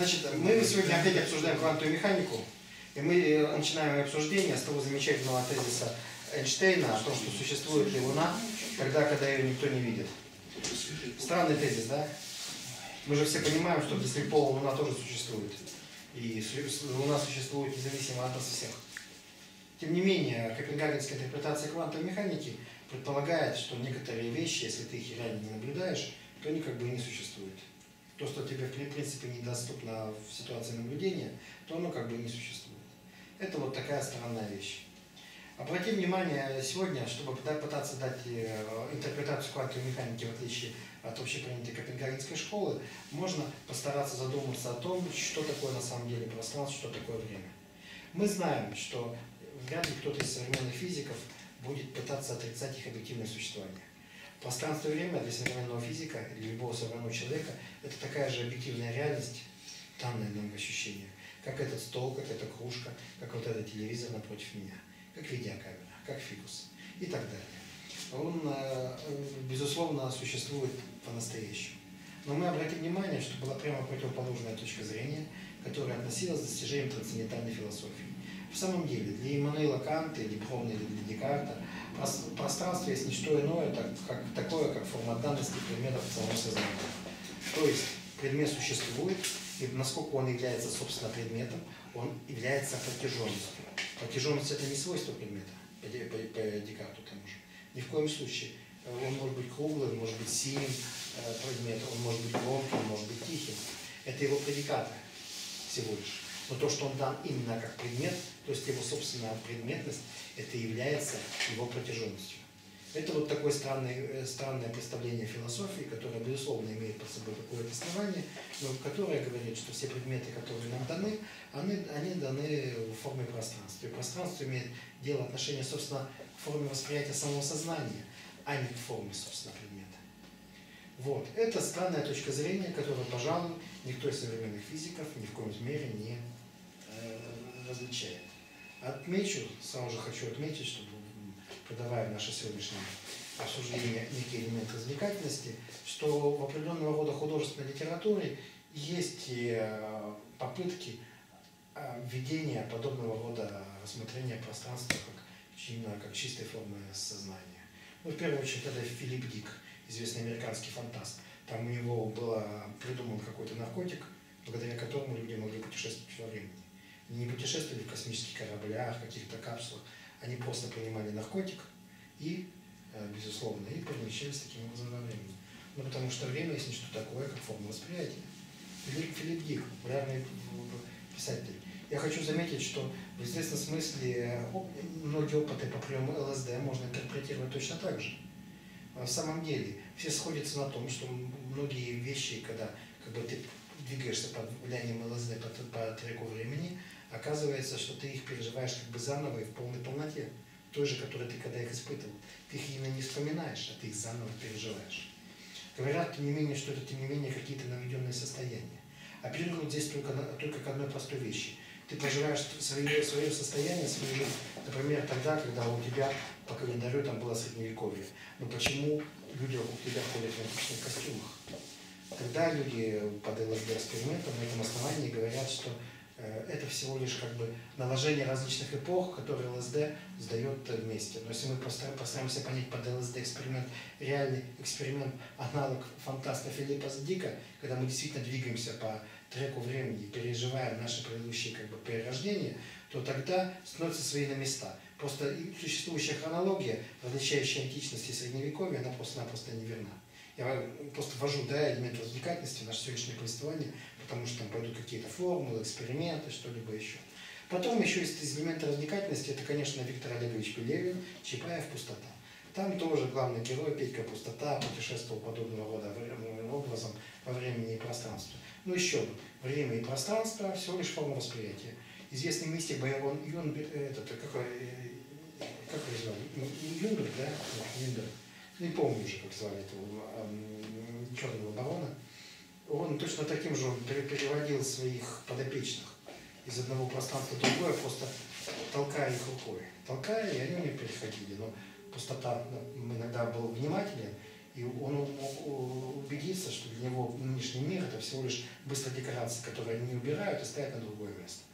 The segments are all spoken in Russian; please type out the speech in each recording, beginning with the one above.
Значит, мы сегодня опять обсуждаем квантовую механику, и мы начинаем обсуждение с того замечательного тезиса Эйнштейна о том, что существует ли Луна тогда, когда ее никто не видит. Странный тезис, да? Мы же все понимаем, что для слепого Луна тоже существует. И Луна существует независимо от нас всех. Тем не менее, копенгагенская интерпретация квантовой механики предполагает, что некоторые вещи, если ты их реально не наблюдаешь, то они как бы и не существуют. То, что тебе, в принципе, недоступно в ситуации наблюдения, то оно как бы не существует. Это вот такая странная вещь. Обратим внимание сегодня, чтобы пытаться дать интерпретацию квантовой механики, в отличие от общепринятой копенгагенской школы, можно постараться задуматься о том, что такое на самом деле пространство, что такое время. Мы знаем, что вряд ли кто-то из современных физиков будет пытаться отрицать их объективное существование. Пространство и время для современного физика, для любого современного человека, это такая же объективная реальность, данное нам ощущение, как этот стол, как эта кружка, как вот этот телевизор напротив меня, как видеокамера, как фикус и так далее. Он, безусловно, существует по-настоящему. Но мы обратим внимание, что была прямо противоположная точка зрения, которая относилась к достижениям трансцендентальной философии. В самом деле, для Эммануила Канта, или Бромна, или для Декарта, пространство есть не что иное, как форма данности предметов в самом сознании. То есть предмет существует, и насколько он является, собственно, предметом, он является протяженностью. Протяженность — это не свойство предмета, по Декарту тому же. Ни в коем случае. Он может быть круглым, может быть синим предметом, он может быть громким, может быть тихим. Это его предикаты всего лишь. Но то, что он дан именно как предмет, то есть его собственная предметность, это является его протяженностью. Это вот такое странное представление философии, которое, безусловно, имеет под собой какое-то основание, но которое говорит, что все предметы, которые нам даны, они даны в форме пространства. И пространство имеет дело отношения, собственно, к форме восприятия самого сознания, а не к форме, собственно, предмета. Вот. Это странная точка зрения, которую, пожалуй, никто из современных физиков ни в коем мере не различает. Отмечу, сразу же хочу отметить, чтобы, продавая в наше сегодняшнее обсуждение некий элемент развлекательности, что в определенного рода художественной литературе есть попытки введения подобного рода рассмотрения пространства как чистой формы сознания. Ну, в первую очередь, это Филипп Дик, известный американский фантаст. Там у него был придуман какой-то наркотик, благодаря которому люди могли путешествовать во времени. Они не путешествовали в космических кораблях, каких-то капсулах. Они просто принимали наркотик и, безусловно, и перемещались таким образом во времени. Ну, потому что время есть нечто такое, как форма восприятия. Филипп Дик, популярный писатель. Я хочу заметить, что в известном смысле многие опыты по приему ЛСД можно интерпретировать точно так же. В самом деле, все сходятся на том, что многие вещи, когда как бы ты двигаешься под влиянием ЛСД по треку времени, оказывается, что ты их переживаешь как бы заново и в полной полноте, той же, которую ты когда их испытывал. Ты их именно не вспоминаешь, а ты их заново переживаешь. Говорят, тем не менее, что это, тем не менее, какие-то наведенные состояния. Апеллируют здесь только к одной простой вещи. Ты проживаешь свое состояние, свою жизнь, например, тогда, когда у тебя по календарю там было средневековье. Но почему люди вокруг тебя ходят в античных костюмах? Тогда люди под ЛСД-экспериментом на этом основании говорят, что это всего лишь как бы наложение различных эпох, которые ЛСД сдает вместе. Но если мы постараемся понять под ЛСД-эксперимент реальный эксперимент, аналог фантаста Филиппа Дика, когда мы действительно двигаемся по треку времени, переживаем наши предыдущие как бы перерождения, то тогда становятся свои на места. Просто существующая хронология, различающая античность и средневековье, она просто-напросто неверна. Я просто ввожу, да, элемент развлекательности в наше сегодняшнее повествование, потому что там пойдут какие-то формулы, эксперименты, что-либо еще. Потом еще из элемента развлекательности, это, конечно, Виктор Олегович Пелевин, «Чапаев и пустота». Там тоже главный герой, Петька пустота, путешествовал подобного рода образом во времени и пространстве. Ну еще бы, время и пространство – всего лишь форма восприятия. Известный мистик Юнберг, как его звали? Юнберг, да? Юнберг. Не помню уже, как звали этого Черного барона. Он точно таким же переводил своих подопечных из одного пространства в другое, просто толкая их рукой. Толкая, и они у меня переходили. Но пустота иногда был внимателен и И он убедится, что для него нынешний мир — это всего лишь быстрые декорации, которые они убирают и ставят на другое место.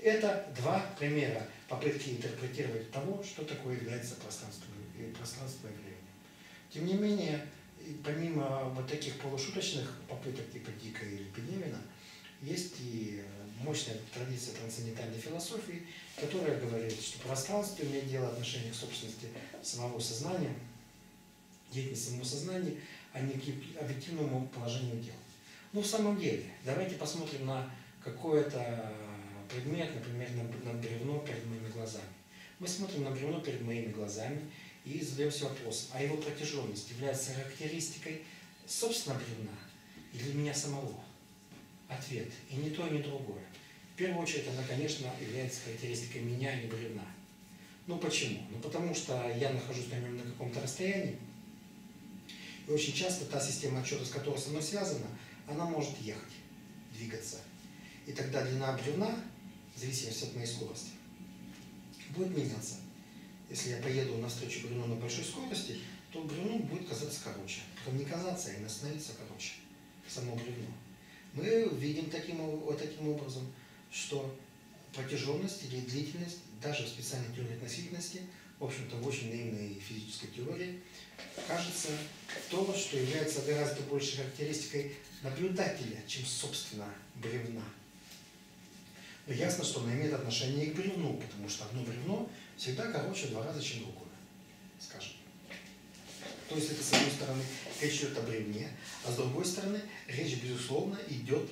Это два примера попытки интерпретировать того, что такое является пространством и временем. Тем не менее, помимо вот таких полушуточных попыток типа Дика или Пелевина, есть и мощная традиция трансцендентальной философии, которая говорит, что пространство имеет дело отношения к собственности самого сознания, деятельности самого сознания, а не к объективному положению дел. Но в самом деле, давайте посмотрим на какое-то предмет, например, на бревно перед моими глазами. Мы смотрим на бревно перед моими глазами и задаемся вопросом, а его протяженность является характеристикой собственного бревна или меня самого? Ответ. И не то, и не другое. В первую очередь она, конечно, является характеристикой меня или бревна. Ну почему? Ну потому что я нахожусь на нем на каком-то расстоянии, и очень часто та система отчета, с которой со мной связана, она может ехать, двигаться. И тогда длина бревна, в зависимости от моей скорости, будет меняться. Если я поеду навстречу бревну на большой скорости, то бревно будет казаться короче. Потом не казаться, а именно становиться короче. Само бревно. Мы видим таким образом, что протяженность или длительность, даже в специальной теории относительности, в общем-то в очень наивной физической теории, кажется то, что является гораздо большей характеристикой наблюдателя, чем собственно бревна. Но ясно, что она имеет отношение и к бревну, потому что одно бревно всегда короче в 2 раза, чем другое, скажем. То есть это, с одной стороны, речь идет о бревне, а с другой стороны, речь, безусловно, идет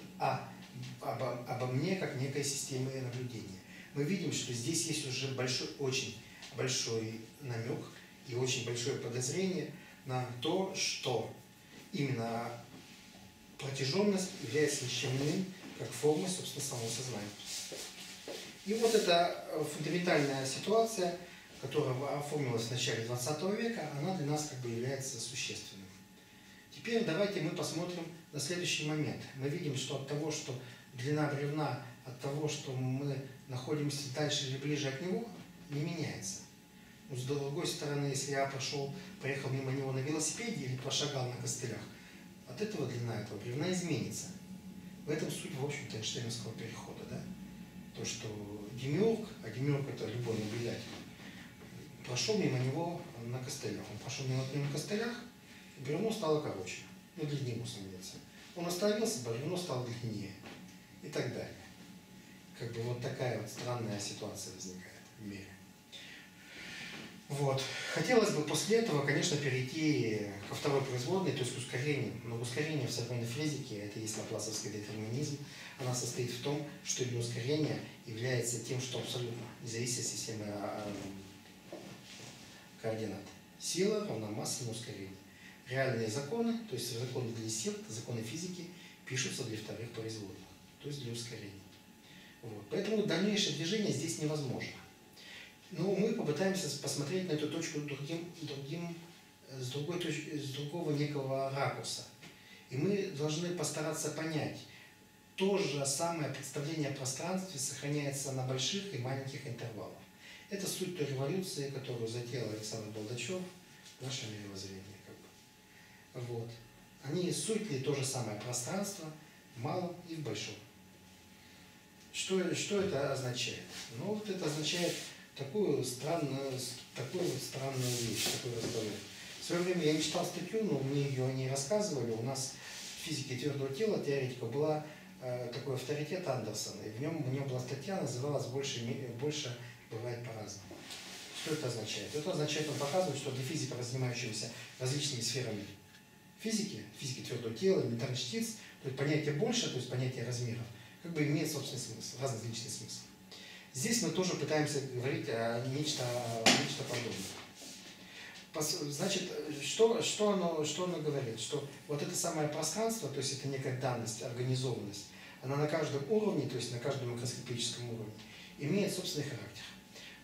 обо мне как некой системе наблюдения. Мы видим, что здесь есть уже очень большой намек и очень большое подозрение на то, что именно протяженность является ничем иным, как форма, собственно, самого сознания. И вот эта фундаментальная ситуация, которая оформилась в начале 20 века, она для нас как бы является существенной. Теперь давайте мы посмотрим на следующий момент. Мы видим, что от того, что длина бревна, от того, что мы находимся дальше или ближе от него, не меняется. Но с другой стороны, если я проехал мимо него на велосипеде или пошагал на костылях, от этого длина этого бревна изменится. В этом суть, в общем-то, эйнштейновского перехода, да? То, что демиург, а демиург — это любой наблюдатель, прошел мимо него на костылях. Он прошел мимо него на костылях, и бревно стало короче, ну, длиннее ему становится. Он остановился, бревно стало длиннее и так далее. Как бы вот такая вот странная ситуация возникает в мире. Вот. Хотелось бы после этого, конечно, перейти ко второй производной, то есть к ускорению. Но ускорение в современной физике, это есть лапласовский детерминизм, она состоит в том, что именно ускорение является тем, что абсолютно не зависит от системы координат. Сила равна масса на ускорение. Реальные законы, то есть законы для сил, законы физики, пишутся для вторых производных, то есть для ускорения. Вот. Поэтому дальнейшее движение здесь невозможно. Но мы попытаемся посмотреть на эту точку с другого некого ракурса. И мы должны постараться понять, то же самое представление о пространстве сохраняется на больших и маленьких интервалах. Это суть той революции, которую затеял Александр Болдачев, наше мировоззрение. Как бы. Вот. Они суть ли то же самое пространство в малом и в большом. Что это означает? Ну вот это означает такую странную вещь, такую разговор. В свое время я не читал статью, но мне ее о ней рассказывали. У нас в физике твердого тела теоретика была такой авторитет Андерсона. И у него была статья, называлась «Больше бывает по-разному». Что это означает? Это означает, он показывает, что для физика, занимающегося различными сферами физики, физики твердого тела, элементарных частиц, то есть понятие «больше», то есть понятие размеров, как бы имеет собственный смысл, различный смысл. Здесь мы тоже пытаемся говорить о нечто подобном. Значит, что оно говорит? Что вот это самое пространство, то есть это некая данность, организованность, она на каждом уровне, то есть на каждом микроскопическом уровне, имеет собственный характер.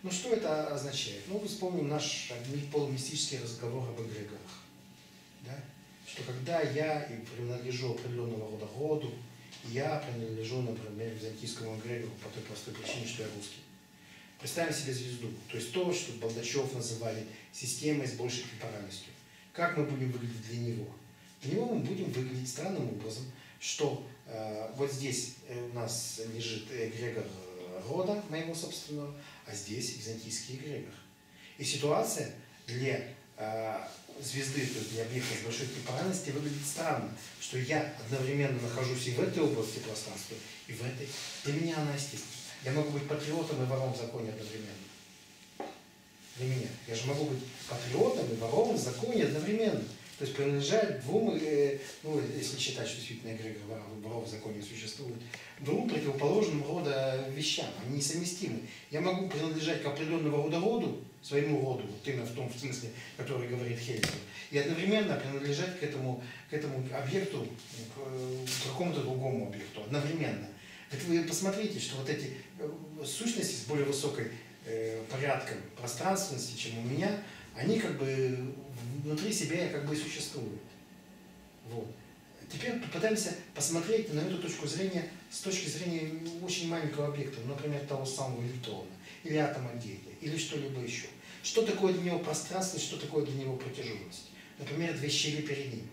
Ну что это означает? Ну, вспомним наш полумистический разговор об эгрегорах. Да? Что когда я принадлежу определенного рода роду, я принадлежу, например, византийскому эгрегору по той простой причине, что я русский. Представим себе звезду, то есть то, что Болдачев называли системой с большей темпоральностью. Как мы будем выглядеть для него? Для него мы будем выглядеть странным образом, что вот здесь у нас лежит эгрегор рода моего собственного, а здесь византийский эгрегор. И ситуация для звезды, то есть для объекта с большой темпоральностью, выглядит странно, что я одновременно нахожусь и в этой области пространства, и в этой. Для меня она естественна. Я могу быть патриотом и вором в законе одновременно. Для меня. Я же могу быть патриотом и вором в законе одновременно. То есть принадлежать двум, ну, если считать, что действительно эгрегор воров в законе существует, двум противоположным рода вещам. Они несовместимы. Я могу принадлежать к определенного рода роду, своему роду, вот именно в том смысле, который говорит Хельсинг, и одновременно принадлежать к этому объекту, к какому-то другому объекту, одновременно. Так вы посмотрите, что вот эти сущности с более высокой порядком пространственности, чем у меня, они как бы внутри себя как бы и существуют. Вот. Теперь попытаемся посмотреть на эту точку зрения с точки зрения очень маленького объекта, например, того самого электрона, или атома гелия, или что-либо еще. Что такое для него пространственность, что такое для него протяженность? Например, две щели перед ним.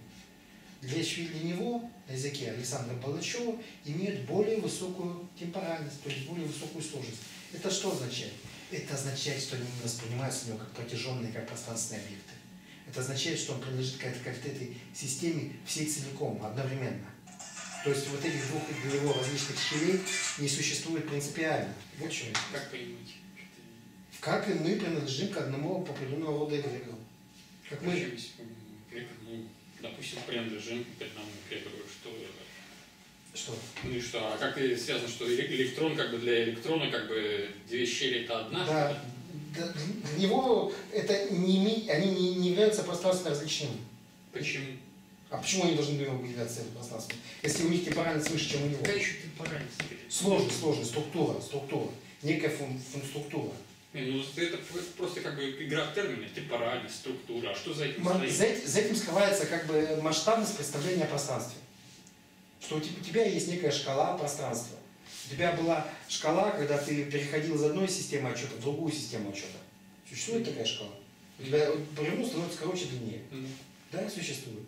Две щели для него, на языке Александра Болдачева, имеют более высокую темпоральность, то есть более высокую сложность. Это что означает? Это означает, что они воспринимаются у него как протяженные, как пространственные объекты. Это означает, что он принадлежит к этой системе всей целиком, одновременно. То есть вот этих двух для него различных щелей не существует принципиально. Вот что это. Как понимать? Как и мы принадлежим к одному определенного рода эгрегору. Как мы... Допустим, принадлежим к одному эгрегору. Что? Ну и что? А как связано, что электрон, как бы для электрона, как бы две щели это одна? Да. Для него это не, они не являются пространственно различными. Почему? А почему они должны являться пространством? Если у них темпоральность выше, чем у него. Какая еще темпоральность? Сложная структура, некая фунструктура. Ну, это просто как бы игра в термины, темпоральность, структура. А что за этим стоит? За этим скрывается как бы масштабность представления о пространстве. Что у тебя есть некая шкала пространства. У тебя была шкала, когда ты переходил из одной системы отчета в другую систему отчета. Существует такая шкала? У тебя прямую становится короче, длиннее. Да, существует.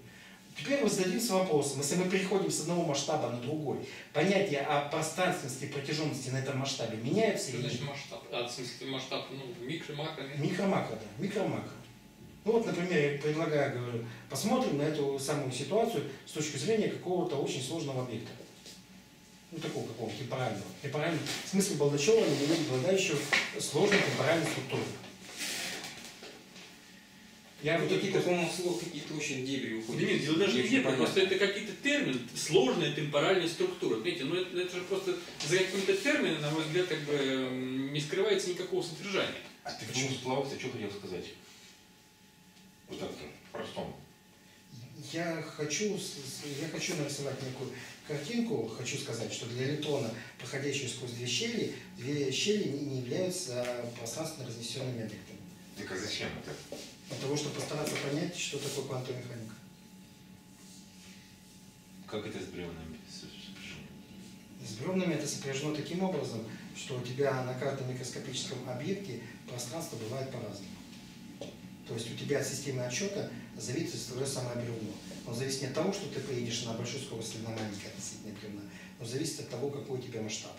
Теперь мы зададимся вопросом, если мы переходим с одного масштаба на другой, понятие о пространственности и протяженности на этом масштабе меняются? Что значит масштаб? А, в смысле масштаб, ну, микро-макро? Микро-макро, да. Микро-макро. Ну вот, например, я предлагаю, говорю, посмотрим на эту самую ситуацию с точки зрения какого-то очень сложного объекта. Ну, такого какого-то темпорального. Темпорального. В смысле Болдачева, не обладающего сложной темпоральной структурой. Я вот какие-то, по-моему, слова какие-то очень дебри уходят. Нет, дело даже не в дебри, просто это какие-то термины, сложная темпоральная структура. Понимаете, ну это же просто за каким-то термином, на мой взгляд, как бы не скрывается никакого содержания. А ты почему сплавался, что хотел сказать? Вот так, простому. Я хочу нарисовать некую картинку, хочу сказать, что для электрона, проходящего сквозь две щели не являются пространственно разнесенными объектами. Так а зачем это? Для того, чтобы постараться понять, что такое квантовая механика. Как это с бревнами сопряжено? С бревнами это сопряжено таким образом, что у тебя на каждом микроскопическом объекте пространство бывает по-разному. То есть у тебя от системы отсчета зависит твое самое бревно. Но зависит не от того, что ты поедешь на большой скорости, на маленькое относительно бревна, но зависит от того, какой у тебя масштаб.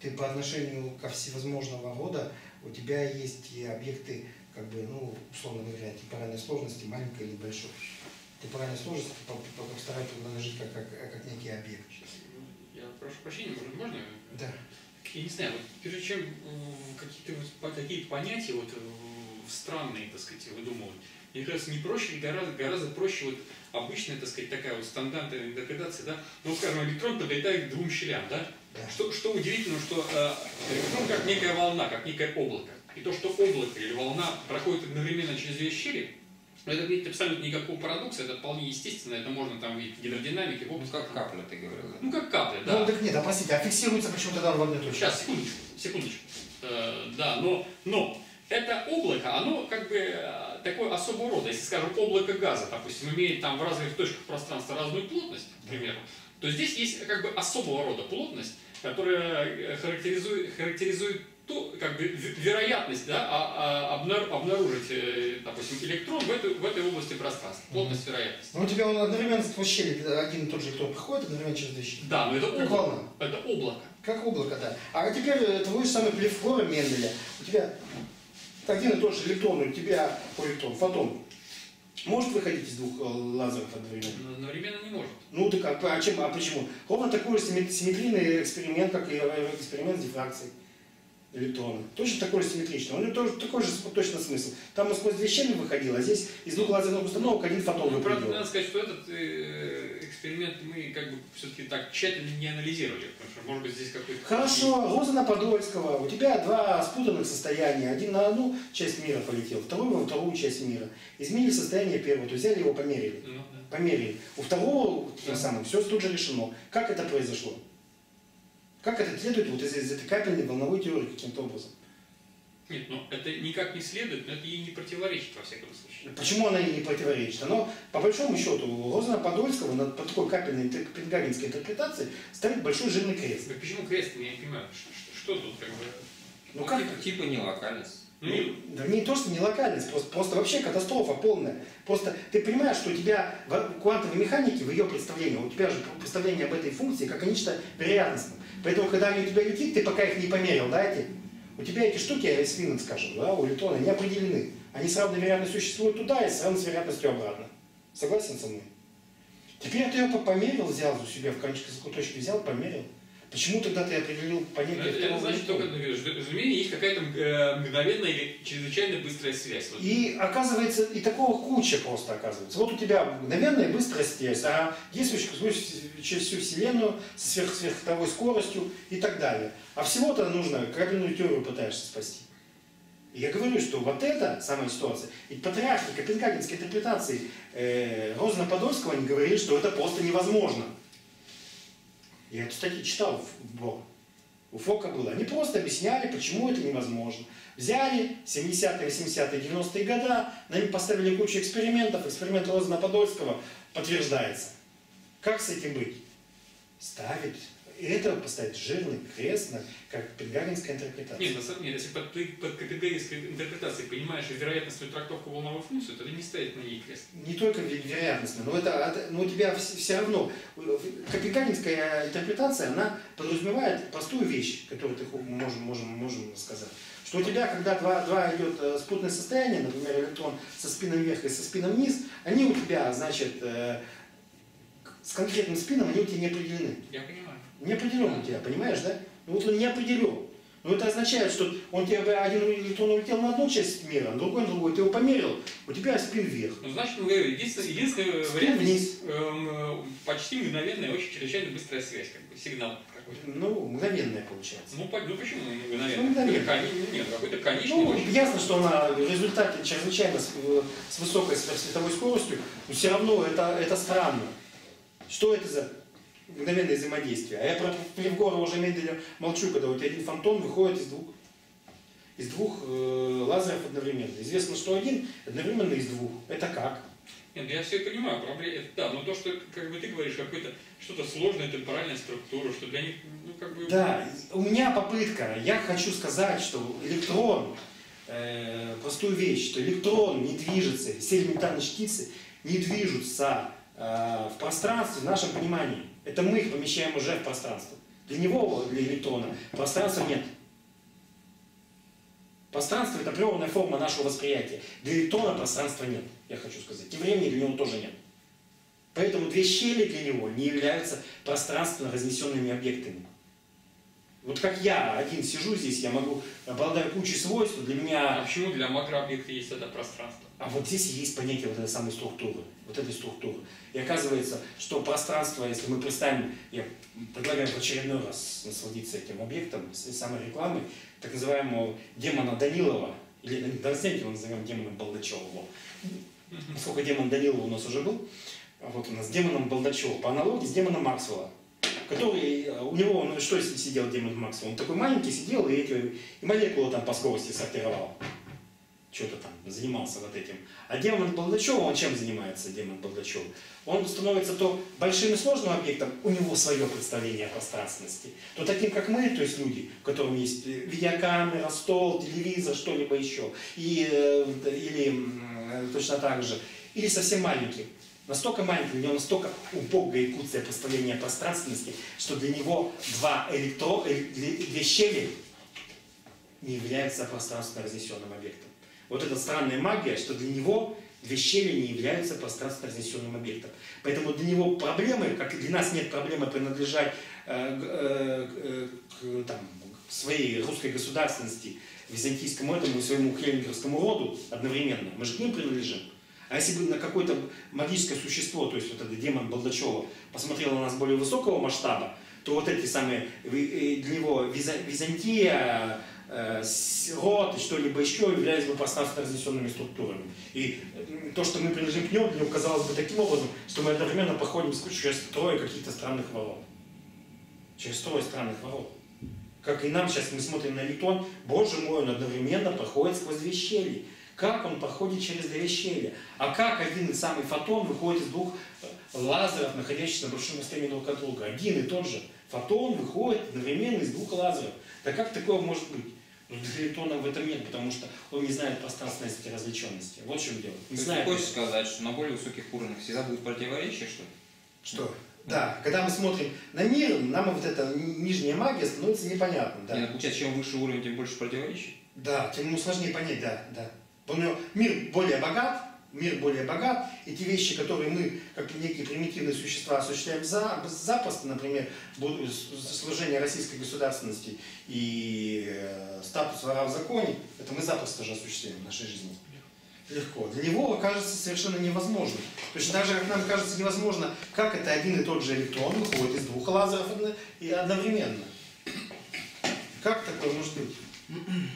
Ты по отношению ко всевозможного рода, у тебя есть и объекты, как бы, ну, условно говоря, темпоральной сложности, маленькой или большой. Темпоральная сложность старается принадлежить как некий объект. Я прошу прощения, можно? Да. Я не знаю, вот прежде чем какие-то понятия вот, странные, так сказать, выдумывать, мне кажется, не проще ли, гораздо проще вот обычная, так сказать, такая вот стандартная интерпретация, да? Ну, скажем, электрон подлетает к двум щелям, да? Да. Что удивительно, что электрон как некая волна, как некое облако. И то, что облако или волна проходит одновременно через две щели, это нет абсолютно никакого парадокса, это вполне естественно, это можно там видеть в гидродинамике, в области. Ну, как капля, ты говорил. Да? Ну, как капля, да. Ну, так нет, простите, а фиксируется почему-то там в одной точке. Сейчас, секундочку. Да, но это облако, оно как бы такое особого рода. Если, скажем, облако газа, допустим, имеет там в разных точках пространства разную плотность, к примеру, то здесь есть как бы особого рода плотность, которая характеризует то, как бы, вероятность, да, обнаружить, допустим, электрон в этой области пространства, плотность вероятности. Ну, у тебя он одновременно вообще один и тот же электрон проходит, одновременно через вещи. Да, но это облако. Волна. Это облако. Как облако, да. А теперь твой самый плевфора Менделя. У тебя один и тот же электрон, у тебя фотон может выходить из двух лазеров одновременно? Одновременно не может. Ну так а почему? Ровно такой же симметрийный эксперимент, как и эксперимент с дифракцией электрона. Точно такой же симметричный. У него тоже такой же точно смысл. Там он сквозь две щели выходил, а здесь из двух лазерных установок один фотон выходил. Правда, надо сказать, что этот эксперимент мы как бы все-таки так тщательно не анализировали. Потому что, может быть, здесь какой-то... Хорошо, Розена — Подольского. У тебя два спутанных состояния. Один на одну часть мира полетел, второй во вторую часть мира. Изменили состояние первого. То есть взяли его, померили. Ну, да. Померили. У второго, да, самое, все тут же решено. Как это произошло? Как это следует вот из этой капельной волновой теории каким-то образом? Нет, ну это никак не следует, но это ей не противоречит во всяком случае. Почему она ей не противоречит? Оно, по большому счету, Розена — Подольского по такой капельной копенгагенской интерпретации ставит большой жирный крест. Так почему крест? Я не понимаю, что тут как бы... Ну как? Типа не локальность. Да не то, что не локальность, просто вообще катастрофа полная. Просто ты понимаешь, что у тебя в квантовой механике, в ее представлении, у тебя же представление об этой функции как о нечто вероятностном. Поэтому, когда они у тебя летит, ты пока их не померил, да, эти? У тебя эти штуки, свинут, скажем, да, у электрона, не определены. Они с равной вероятностью существуют туда и с равной вероятностью обратно. Согласен со мной? Теперь ты ее померил, взял у себя в конечной закуточке, взял, померил. Почему тогда ты определил понятие второго? Значит, только разумение, есть какая-то мгновенная или чрезвычайно быстрая связь. И оказывается, и такого куча просто оказывается. Вот у тебя мгновенная быстрая связь, а действующий через всю Вселенную со сверхсверховой скоростью и так далее. А всего-то нужно, капельную теорию пытаешься спасти. И я говорю, что вот это самая ситуация. И патриархи копенгагенской интерпретации Розена — Подольского, они говорили, что это просто невозможно. Я эту статью читал у Фока было. Они просто объясняли, почему это невозможно. Взяли 70-е, 80-е, 90-е года, на них поставили кучу экспериментов. Эксперимент Розена — Подольского подтверждается. Как с этим быть? Ставить. И это поставить жирный крест, как копенгагенская интерпретация. Нет, на самом деле, если под копенгагенской интерпретацией понимаешь вероятностную трактовку волновой функции, то ты не ставишь на ней крест. Не только вероятностно, но, но у тебя все равно... Копенгагенская интерпретация, она подразумевает простую вещь, которую ты можем сказать. Что у тебя, когда два идет спутное состояние, например, электрон со спином вверх и со спином вниз, они у тебя, значит, с конкретным спином, они у тебя не определены. Я понимаю. Не определен у тебя, понимаешь, да? Ну вот он не определен. Но это означает, что он тебе один электрон улетел на одну часть мира, а другой на другую. Ты его померил, у тебя спин вверх. Ну значит, мы говорим, единственный вариант вниз. Почти мгновенная, очень чрезвычайно быстрая связь, как бы сигнал какой-то. Ну, мгновенная получается. Ну почему мгновенная? Ну, мгновенная. Нет, какой-то конечный. Ну, ясно, что она в результате чрезвычайно с высокой сверхсветовой скоростью, но все равно это странно. Что это за... мгновенное взаимодействие. А я про Плевгора уже медленно молчу, когда у тебя один фантом выходит из двух лазеров одновременно. Известно, что один одновременно из двух. Это как? Нет, я все понимаю, проблема, да, но то, что как бы ты говоришь, какое-то что-то сложное, темпоральная структура, что для них, ну как бы... Да, у меня попытка, я хочу сказать, что электрон, простую вещь, что электрон не движется, все элементарные частицы не движутся в пространстве в нашем понимании. Это мы их помещаем уже в пространство. Для него, для электрона, пространства нет. Пространство — это природная форма нашего восприятия. Для электрона пространства нет, я хочу сказать. И времени для него тоже нет. Поэтому две щели для него не являются пространственно разнесенными объектами. Вот как я один сижу здесь, я могу, обладаю кучей свойств, для меня... А почему для макрообъекта есть это пространство? А вот здесь есть понятие вот этой самой структуры, вот этой структуры. И оказывается, что пространство, если мы представим, я предлагаю в очередной раз насладиться этим объектом, самой рекламой, так называемого демона Данилова, или давайте его назовем демоном Болдачева. Поскольку демон Данилова у нас уже был, вот у нас демоном Болдачева, по аналогии с демоном Максвелла. Который, у него, ну что если сидел демон Максвелл? Он такой маленький сидел и молекулы там по скорости сортировал. что-то там занимался вот этим. А демон Болдачева, он чем занимается, демон Болдачева? Он становится то большим и сложным объектом, у него свое представление о пространственности, то таким, как мы, то есть люди, у которых есть видеокамера, стол, телевизор, что-либо еще, или точно так же, или совсем маленьким. Настолько маленький, у него настолько убогая и куцая представление о пространственности, что для него две щели не являются пространственно разнесенным объектом. Вот эта странная магия, что для него две щели не являются пространственно разнесенным объектом. Поэтому для него проблемы, как и для нас нет проблемы принадлежать к своей русской государственности, византийскому этому и своему хеллингерскому роду одновременно. Мы же к ним принадлежим. А если бы на какое-то магическое существо, то есть вот этот демон Болдачева, посмотрел на нас более высокого масштаба, то вот эти самые для него Византия, род и что-либо еще являлись бы пространственно разнесенными структурами. И то, что мы принадлежим к нему, для него казалось бы таким образом, что мы одновременно проходим через трое каких-то странных ворот. Через трое странных ворот. Как и нам сейчас, мы смотрим на Литон, боже мой, он одновременно проходит сквозь две щели. Как он проходит через две щели? А как один и самый фотон выходит из двух лазеров, находящихся на большом расстоянии друг от друга? Один и тот же фотон выходит одновременно из двух лазеров. Да как такое может быть? Но для Литона в этом нет, потому что он не знает пространственности и развлеченности. Вот в чем дело. Не знает. Ты хочешь сказать, что на более высоких уровнях всегда будет противоречие, что ли? Что? Да, когда мы смотрим на мир, нам вот эта нижняя магия становится непонятна. Да. Получается, чем выше уровень, тем больше противоречий? Да, тем ему сложнее понять, да, да. Мир более богат, и те вещи, которые мы, как некие примитивные существа, осуществляем запросто, например, служение российской государственности и статус вора в законе, это мы запросто же осуществляем в нашей жизни. Легко. Для него кажется совершенно невозможным. Точно так же, как нам кажется невозможно, как это один и тот же электрон выходит из двух лазеров и одновременно. Как такое может быть?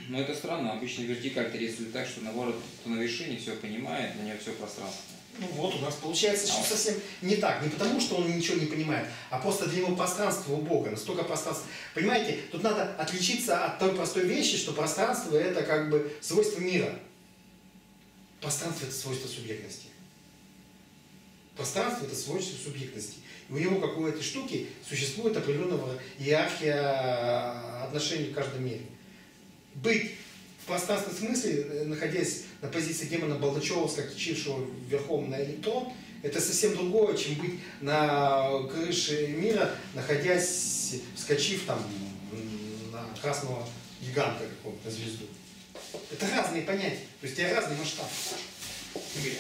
Но это странно, обычно вертикаль рисует так, что наоборот, кто на вершине все понимает, на нее все пространство. Ну вот у нас получается, что совсем не так. Не потому, что он ничего не понимает, а просто для него пространство убого, настолько пространство. Понимаете, тут надо отличиться от той простой вещи, что пространство — это как бы свойство мира. Пространство — это свойство субъектности. Пространство — это свойство субъектности. И у него, как у этой штуки, существует определенная иерархия отношений в каждом мире. Быть в пространственном смысле, находясь на позиции демона Болдачева, скачившего верхом на электрон, это совсем другое, чем быть на крыше мира, находясь, вскочив там на красного гиганта какого-то, звезду. Это разные понятия, то есть у тебя разный масштаб.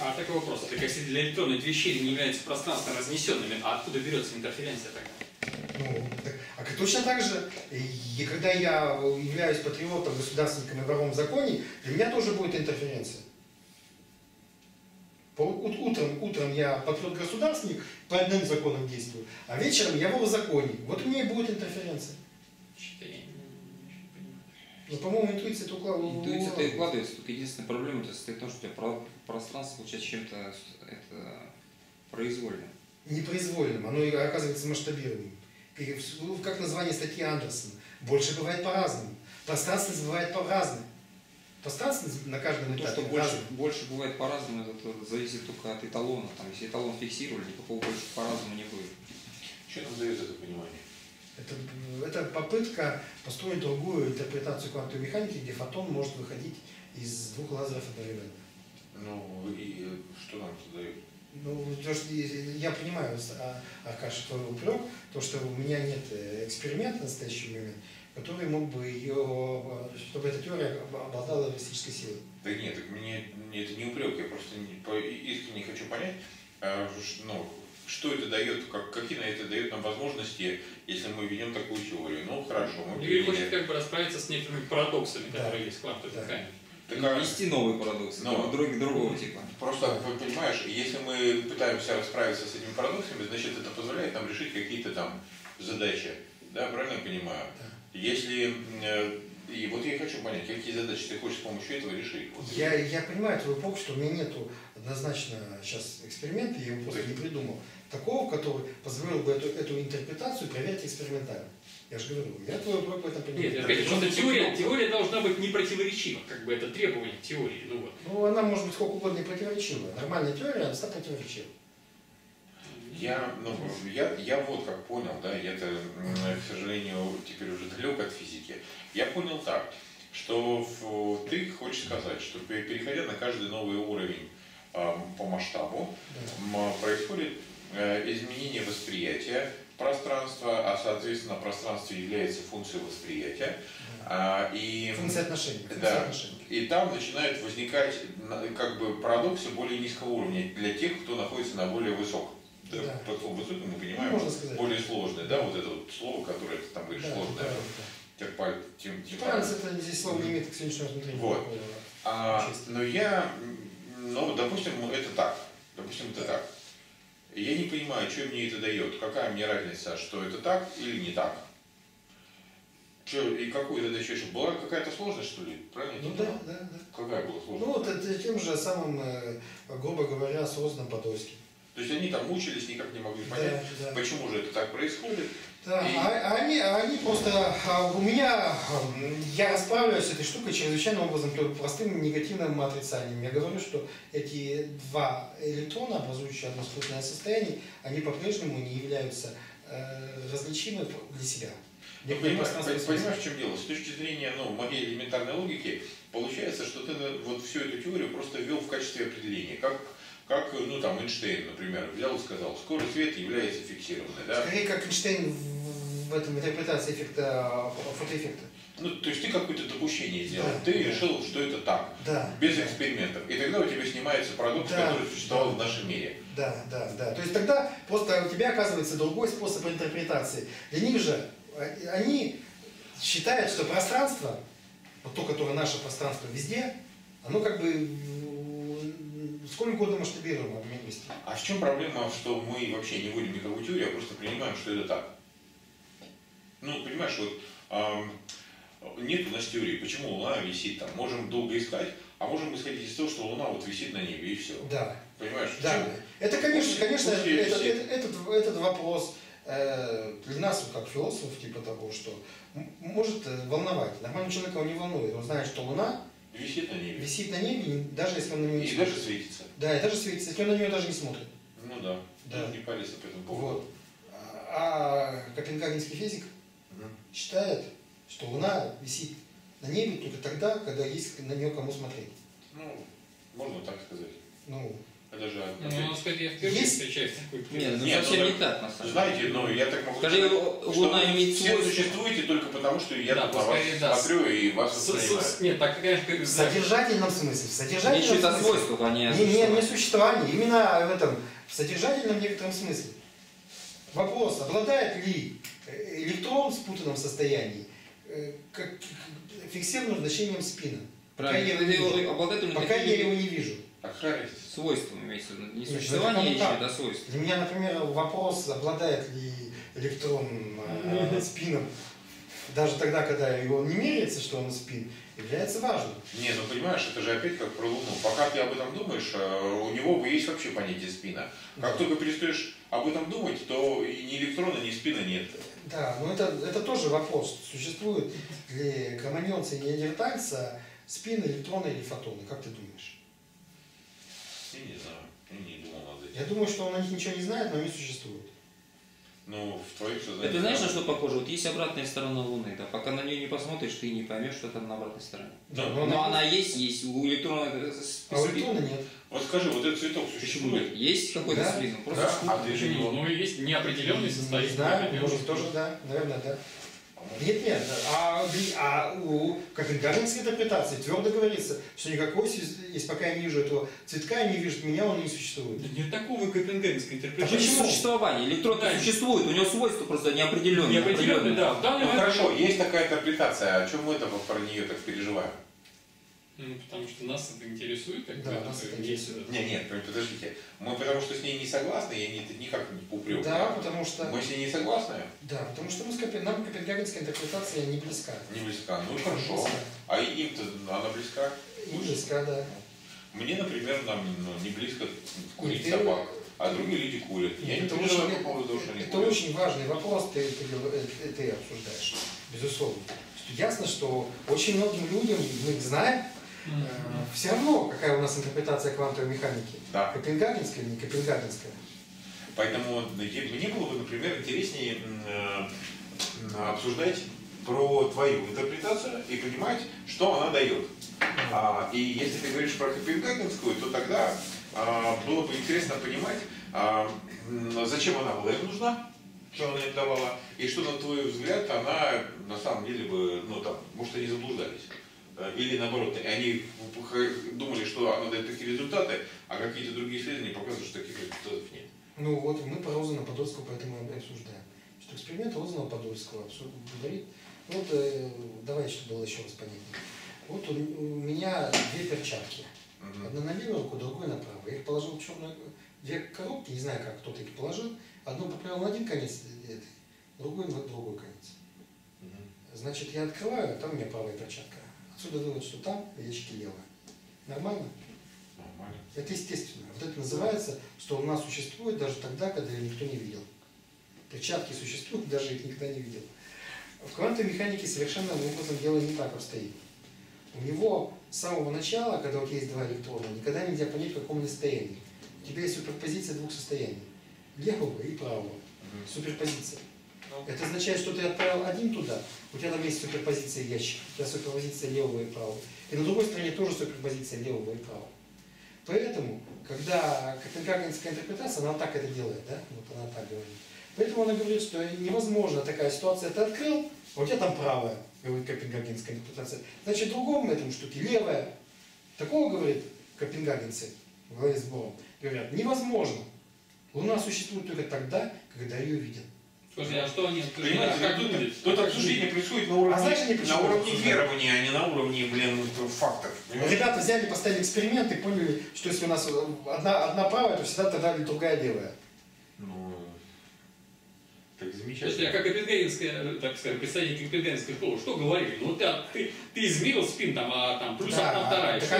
А такой вопрос, так если для электрона две щели не являются пространственно разнесенными, а откуда берется интерференция тогда? Ну, точно так же, и когда я являюсь патриотом, государственником и вором в законе, для меня тоже будет интерференция. Утром я патриот-государственник, по одним законам действую, а вечером я вор в законе. Вот у меня и будет интерференция. Ну, по-моему, интуиция это укладывается. Интуиция это и укладывается, только единственная проблема состоит в том, что у тебя пространство получается чем-то произвольным. Непроизвольным, оно оказывается масштабированным. Как название статьи Андерсона. Больше бывает по-разному. Пространственность бывает по-разному. Пространственность на каждом этапе. То, что больше бывает по-разному, это зависит только от эталона. Там, если эталон фиксировали, никакого больше по-разному не будет. Что нам дает это понимание? Это попытка построить другую интерпретацию квантовой механики, где фотон может выходить из двух лазеров одновременно. Ну и что нам это дает? Ну, то, что я понимаю, Аркаша, твой упрек, то, что у меня нет эксперимента в настоящий момент, который мог бы ее, чтобы эта теория обладала реалистической силой. Да нет, мне это не упрек, я просто искренне хочу понять, что это дает, какие на это дают нам возможности, если мы ведем такую теорию. Ну, хорошо, мы перевели. Хочет как бы расправиться с некоторыми парадоксами, которые есть в квантовой механике. Ввести новые парадоксы, но другого типа. Просто, понимаешь, если мы пытаемся расправиться с этими парадоксами, значит, это позволяет нам решить какие-то там задачи. Да, правильно я понимаю? Да. Если... И вот я хочу понять, какие задачи ты хочешь с помощью этого решить. Вот. Я понимаю твой упрек, что у меня нету однозначно сейчас эксперимента, я его просто не придумал, такого, который позволил бы эту интерпретацию проверить экспериментально. Я же говорю, я твою проб это понимаю. Нет, конечно, просто теория должна быть непротиворечива, как бы это требование к теории. Ну, вот. Ну она может быть сколько угодно непротиворечива. Нормальная теория, она всегда противоречива. Я вот как понял, да, я-то, к сожалению, теперь уже далек от физики. Я понял так, что ты хочешь сказать, что переходя на каждый новый уровень по масштабу, происходит изменение восприятия пространства, а соответственно пространство является функцией восприятия. Функция отношений. Да, и там начинает возникать как бы парадоксы более низкого уровня для тех, кто находится на более высоком. Да. Под словом высоким мы понимаем, ну, более сложное, да, вот это вот слово, которое там говоришь, да, сложное. Терпаль, транс, это здесь слово не имеет к сегодняшнему внутреннему. Вот. Допустим, это так. Допустим, это так. Я не понимаю, что мне это дает. Какая мне разница, что это так или не так? Что, и какую это еще была какая-то сложность, что ли? Правильно? Ну да, да, да. Какая была сложность? Ну вот это тем же самым, грубо говоря, созданным Подольским. То есть они там мучились, никак не могли понять, да, да, почему же это так происходит. Да, и... они просто... Я расправляюсь с этой штукой чрезвычайным образом, простым негативным отрицанием. Я говорю, что эти два электрона, образующие одно спутное состояние, они по-прежнему не являются различимы для себя. Ты понимаешь, в чем дело? С точки зрения моей элементарной логики, получается, что ты вот всю эту теорию просто ввел в качестве определения. Как там Эйнштейн, например, взял и сказал, скорость света является фиксированной. Да? Скорее, как Эйнштейн в этом интерпретации фотоэффекта. Ну, то есть ты какое-то допущение сделал, да, ты решил, что это так, да, без экспериментов. И тогда у тебя снимается продукт, да, который существовал в нашем мире. Да, да, да. То есть тогда просто у тебя оказывается другой способ интерпретации. Для них же, они считают, что пространство, вот то, которое наше пространство везде, оно как бы... Сколько года масштабируем вместе? А в чем проблема, что мы вообще не вводим никакую теорию, а просто принимаем, что это так? Ну, понимаешь, вот нет у нас теории, почему Луна висит там. Можем долго искать, а можем исходить из того, что Луна вот висит на небе и все. Да. Понимаешь? Да. Это, конечно, этот вопрос для нас, как философов, типа того, что может волновать. Нормальный человек его не волнует. Он знает, что Луна висит на небе. Висит на небе, даже если он на нее не смотрит. И даже светится. Да, и даже светится, если он на нее даже не смотрит. Ну да, да. Не парится по этому поводу. Вот. А копенгагенский физик считает, что Луна висит на небе только тогда, когда есть на нее кому смотреть. Ну, можно так сказать. Ну. Это же... Ну, он сказать, я впервые встречаюсь такой. Нет, совсем не так, на самом деле. Знаете, я так могу сказать, что вы существуете только потому, что я на вас смотрю и вас воспринимаю. Нет, так, конечно, в содержательном смысле. В содержательном смысле. Не существование, именно в этом, в содержательном некотором смысле. Вопрос, обладает ли электрон в спутанном состоянии фиксированным значением спина? Пока я его не вижу. Свойства имеется в виду, не существование еще, да, свойств. Для меня, например, вопрос, обладает ли электрон спином, даже тогда, когда его не меряется, что он спин, является важным. Не, понимаешь, это же опять как про Луну. Пока ты об этом думаешь, у него бы есть вообще понятие спина. Как только перестаешь об этом думать, то и ни электрона, ни спина нет. Да, но это тоже вопрос. Существует ли кроманьонца и неандертальца спина, электрона или фотона, как ты думаешь? Я не знаю, я не думал над этим. Я думаю, что он о них ничего не знает, но они существуют. Ну, в твоих сознаниях... Это знаешь, на что похоже? Вот есть обратная сторона Луны, да? Пока на нее не посмотришь, ты не поймешь, что там на обратной стороне. Да, но она есть, у электрона... А у электрона нет. Вот скажи, вот этот цветок существует? Почему? Есть какой-то спин, просто а движение Луны. Ну, есть неопределенный состояние. Да, может, тоже, да, наверное, да. Нет, нет, а у копенгагенской интерпретации твердо говорится, что никакой, если пока я не вижу этого цветка, я не вижу меня, он не существует. Да нет такого копенгагенской интерпретации. А почему существование? Электрон существует, у него свойства просто неопределенные. Неопределенные, да. Ну хорошо, есть такая интерпретация, а чем мы про нее так переживаем? Ну, потому что нас это интересует, как да, нас это интересует. Нет, нет, подождите. Мы потому что с ней не согласны, я никак не упрек. Да, потому что... Мы с ней не согласны? Да, потому что нам копенгагенская интерпретация не близка. Не близка, ну хорошо. Близка. А им-то она близка? Им близка, да. Мне, например, нам не близко курить собак. а другие люди курят. Я это не переживаю по поводу того, что они курят. Очень важный вопрос ты обсуждаешь, безусловно. Ясно, что очень многим людям, мы их знаем, все равно, какая у нас интерпретация квантовой механики. Да. Копенгагенская или не копенгагенская. Поэтому мне было бы, например, интереснее обсуждать про твою интерпретацию и понимать, что она дает. И если ты говоришь про копенгагенскую, то тогда было бы интересно понимать, зачем она была им нужна, что она им давала, и что, на твой взгляд, она на самом деле бы, ну там, может, они заблуждались. Или наоборот, они думали, что она дает такие результаты, а какие-то другие исследования показывают, что таких результатов нет. Ну вот, мы про Розена — Подольского поэтому и обсуждаем. Что эксперимент Розена — Подольского говорит, вот, давай, чтобы было еще раз понятнее. Вот у меня две перчатки. Одна на левую руку, другую на правую. Я их положил в черную, две коробки, не знаю как, кто-то их положил. Одну поправил на один конец, другую на другой конец. Значит, я открываю, а там у меня правая перчатка. Отсюда вывод, что там яички левые. Нормально? Нормально. Это естественно. Вот это называется, что Луна существует даже тогда, когда ее никто не видел. Перчатки существуют, даже их никто не видел. В квантовой механике совершенно образом дело не так обстоит. У него с самого начала, когда вот есть два электрона, никогда нельзя понять, в каком состоянии. У тебя есть суперпозиция двух состояний. Левого и правого. Суперпозиция. Это означает, что ты отправил один туда, у тебя там есть суперпозиция ящиков, у тебя суперпозиция левого и правого. И на другой стороне тоже суперпозиция левого и правого. Поэтому, когда копенгагенская интерпретация, она так это делает, да? Вот она так говорит. Поэтому она говорит, что невозможно такая ситуация, ты открыл, а у тебя там правая, говорит копенгагенская интерпретация. Значит, другому на этом штуке левая. Такого, говорит, копенгагенцы в голове с Бором, говорят, невозможно. Луна существует только тогда, когда ее видят. Слушай, а что они понимают, как выглядит? Тут обсуждение происходит на уровне, на уровне верования, а не на уровне, блин, фактов. Ребята взяли, поставили эксперимент и поняли, что если у нас одна правая, то всегда тогда другая левая. Ну, так замечательно. Слушай, а как копенгагенская, так сказать, представитель копенгагенской школы, что говорили? Ну, ты измерил спин там, а там плюс да, одна вторая. Так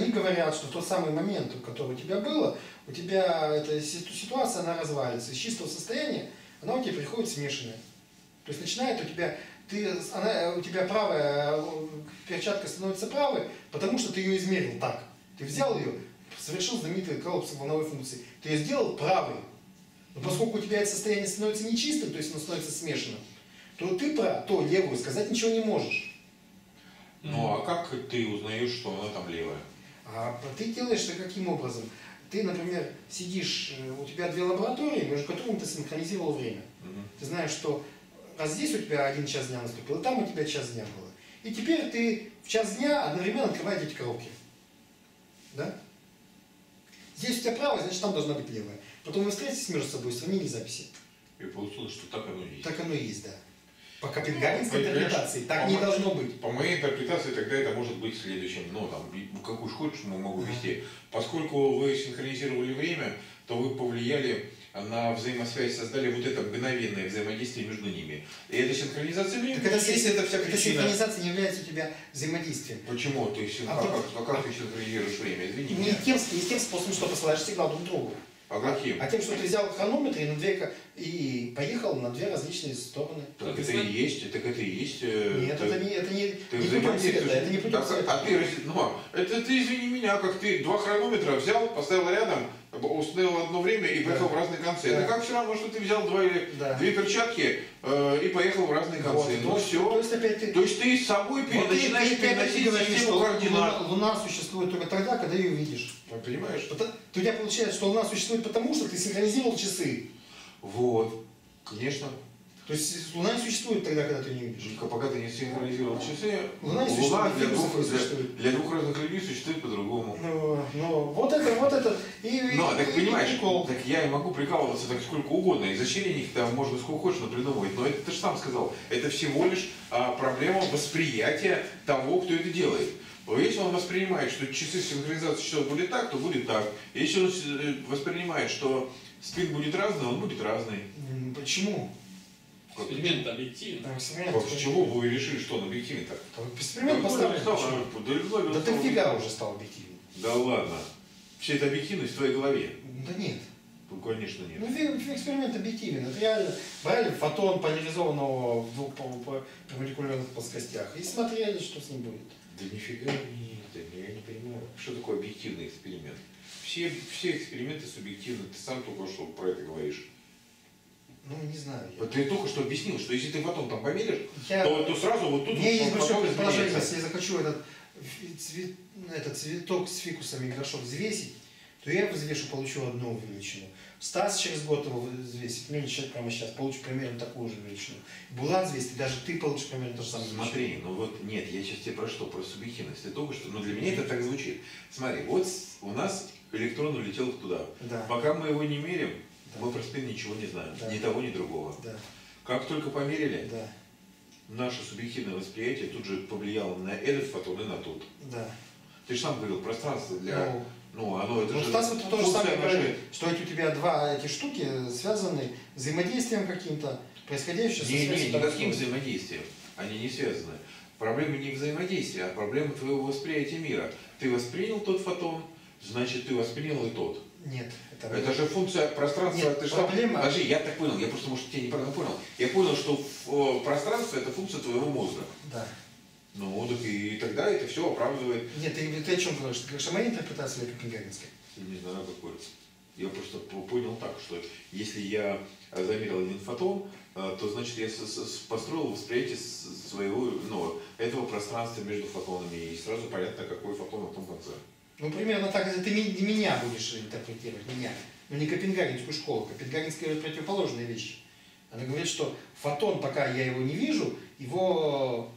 они говорят, что тот самый момент, который у тебя был, у тебя эта ситуация, она развалится. Из чистого состояния она у тебя приходит смешанная. То есть начинает у тебя, у тебя правая перчатка становится правой, потому что ты ее измерил так. Ты взял ее, совершил знаменитый коллапс волновой функции. Ты ее сделал правой. Но поскольку у тебя это состояние становится нечистым, то есть оно становится смешанным, то ты про то левую сказать ничего не можешь. Ну а как ты узнаешь, что она там левая? А ты делаешь это каким образом? Ты, например, сидишь, у тебя две лаборатории, между которыми ты синхронизировал время. Ты знаешь, что раз здесь у тебя 1 час дня наступил, а там у тебя 1 час дня было. И теперь ты в 1 час дня одновременно открываешь эти коробки. Да? Здесь у тебя правая, значит там должна быть левая. Потом вы встретитесь между собой, сравнили записи. И получилось, что так оно и есть. Так оно и есть, да. По копенгагенской интерпретации так не должно быть. По моей интерпретации тогда это может быть следующим. Ну, там, какую же хочешь, могу вести. Поскольку вы синхронизировали время, то вы повлияли на взаимосвязь, создали вот это мгновенное взаимодействие между ними. И эта синхронизация времени... Так это вся причина. Синхронизация не является у тебя взаимодействием. Почему? То есть, как ты синхронизируешь время? Извини меня. Не тем способом, что посылаешь сигнал друг другу. А тем, что ты взял хронометр и поехал на две различные стороны. Так это и есть, Нет, это не путем света, это не путем света. Это ты, извини меня, как ты 2 хронометра взял, поставил рядом, установил одно время и поехал в разные концы. Это как все равно, что ты взял 2 перчатки и поехал в разные концы. Ну все. То есть ты с собой начинаешь переносить систему координат. Луна существует только тогда, когда ее видишь. Понимаешь? У тебя получается, что Луна существует потому, что ты синхронизировал часы. Вот. Конечно. То есть Луна не существует тогда, когда ты не видишь. Пока ты не синхронизировал часы, Луна для двух разных людей существует по-другому. Вот это. Ну, так понимаешь, так я и могу прикалываться так сколько угодно. Изощрений там можно сколько хочешь напридумывать. Но это ты же сам сказал. Это всего лишь проблема восприятия того, кто это делает. Если он воспринимает, что часы синхронизации часов будет так, то будет так. Если он воспринимает, что спин будет разный, он будет разный. Почему? Эксперимент объективный. Почему вы решили, что он объективный-то? Эксперимент поставлен. Да ты фига уже стал объективным. Да ладно. Вся эта объективность в твоей голове. Да нет. Конечно, нет. Ну, эксперимент объективен. Это реально брали фотон поляризованного в двух перпендикулярных плоскостях и смотрели, что с ним будет. Да нифига нет, я не понимаю. Что такое объективный эксперимент? Все эксперименты субъективны. Ты сам только что про это говоришь. Ну, не знаю. Ты только что объяснил, что если ты потом там померишь, то сразу вот тут... У меня есть большое предположение, если я захочу этот цветок с фикусами горшок взвесить, то я взвешу, получу одну величину. Стас через год его взвесит, меньше прямо сейчас, получит примерно такую же величину. Булан взвесит, даже ты получишь примерно то же самое. Смотри, величину. Ну вот, нет, я сейчас тебе про что? Про субъективность. Ты только что, но для меня это так звучит. Смотри, вот у нас электрон улетел туда. Да. Пока мы его не мерим, да, мы просто ничего не знаем. Да. Ни того, ни другого. Да. Как только померили, да, наше субъективное восприятие тут же повлияло на этот фотон и на тот. Да. Ты же сам говорил, пространство для... Ну, оно это же... Стас, вот то же самое говорит, что эти у тебя два эти штуки связаны взаимодействием каким-то, происходящим... Не, никаким взаимодействием. Они не связаны. Проблема не взаимодействия, а проблема твоего восприятия мира. Ты воспринял тот фотон, значит, ты воспринял и тот. Нет. Это же функция пространства. Нет, ты же проблема... Подожди, я так понял, я просто, может, тебя неправильно понял. Я понял, что пространство — это функция твоего мозга. Да. Ну, так и тогда это все оправдывает. Нет, ты о чем говоришь? Ты говоришь о моей интерпретации или копенгагенской? Не знаю, какой. Я просто понял так, что если я замерил один фотон, то значит я построил восприятие своего, ну, этого пространства между фотонами, и сразу понятно, какой фотон на том конце. Ну, примерно так, если ты меня будешь интерпретировать, меня. Ну, не копенгагенскую школу, копенгагенская — это противоположная вещь. Она говорит, что фотон, пока я его не вижу, его...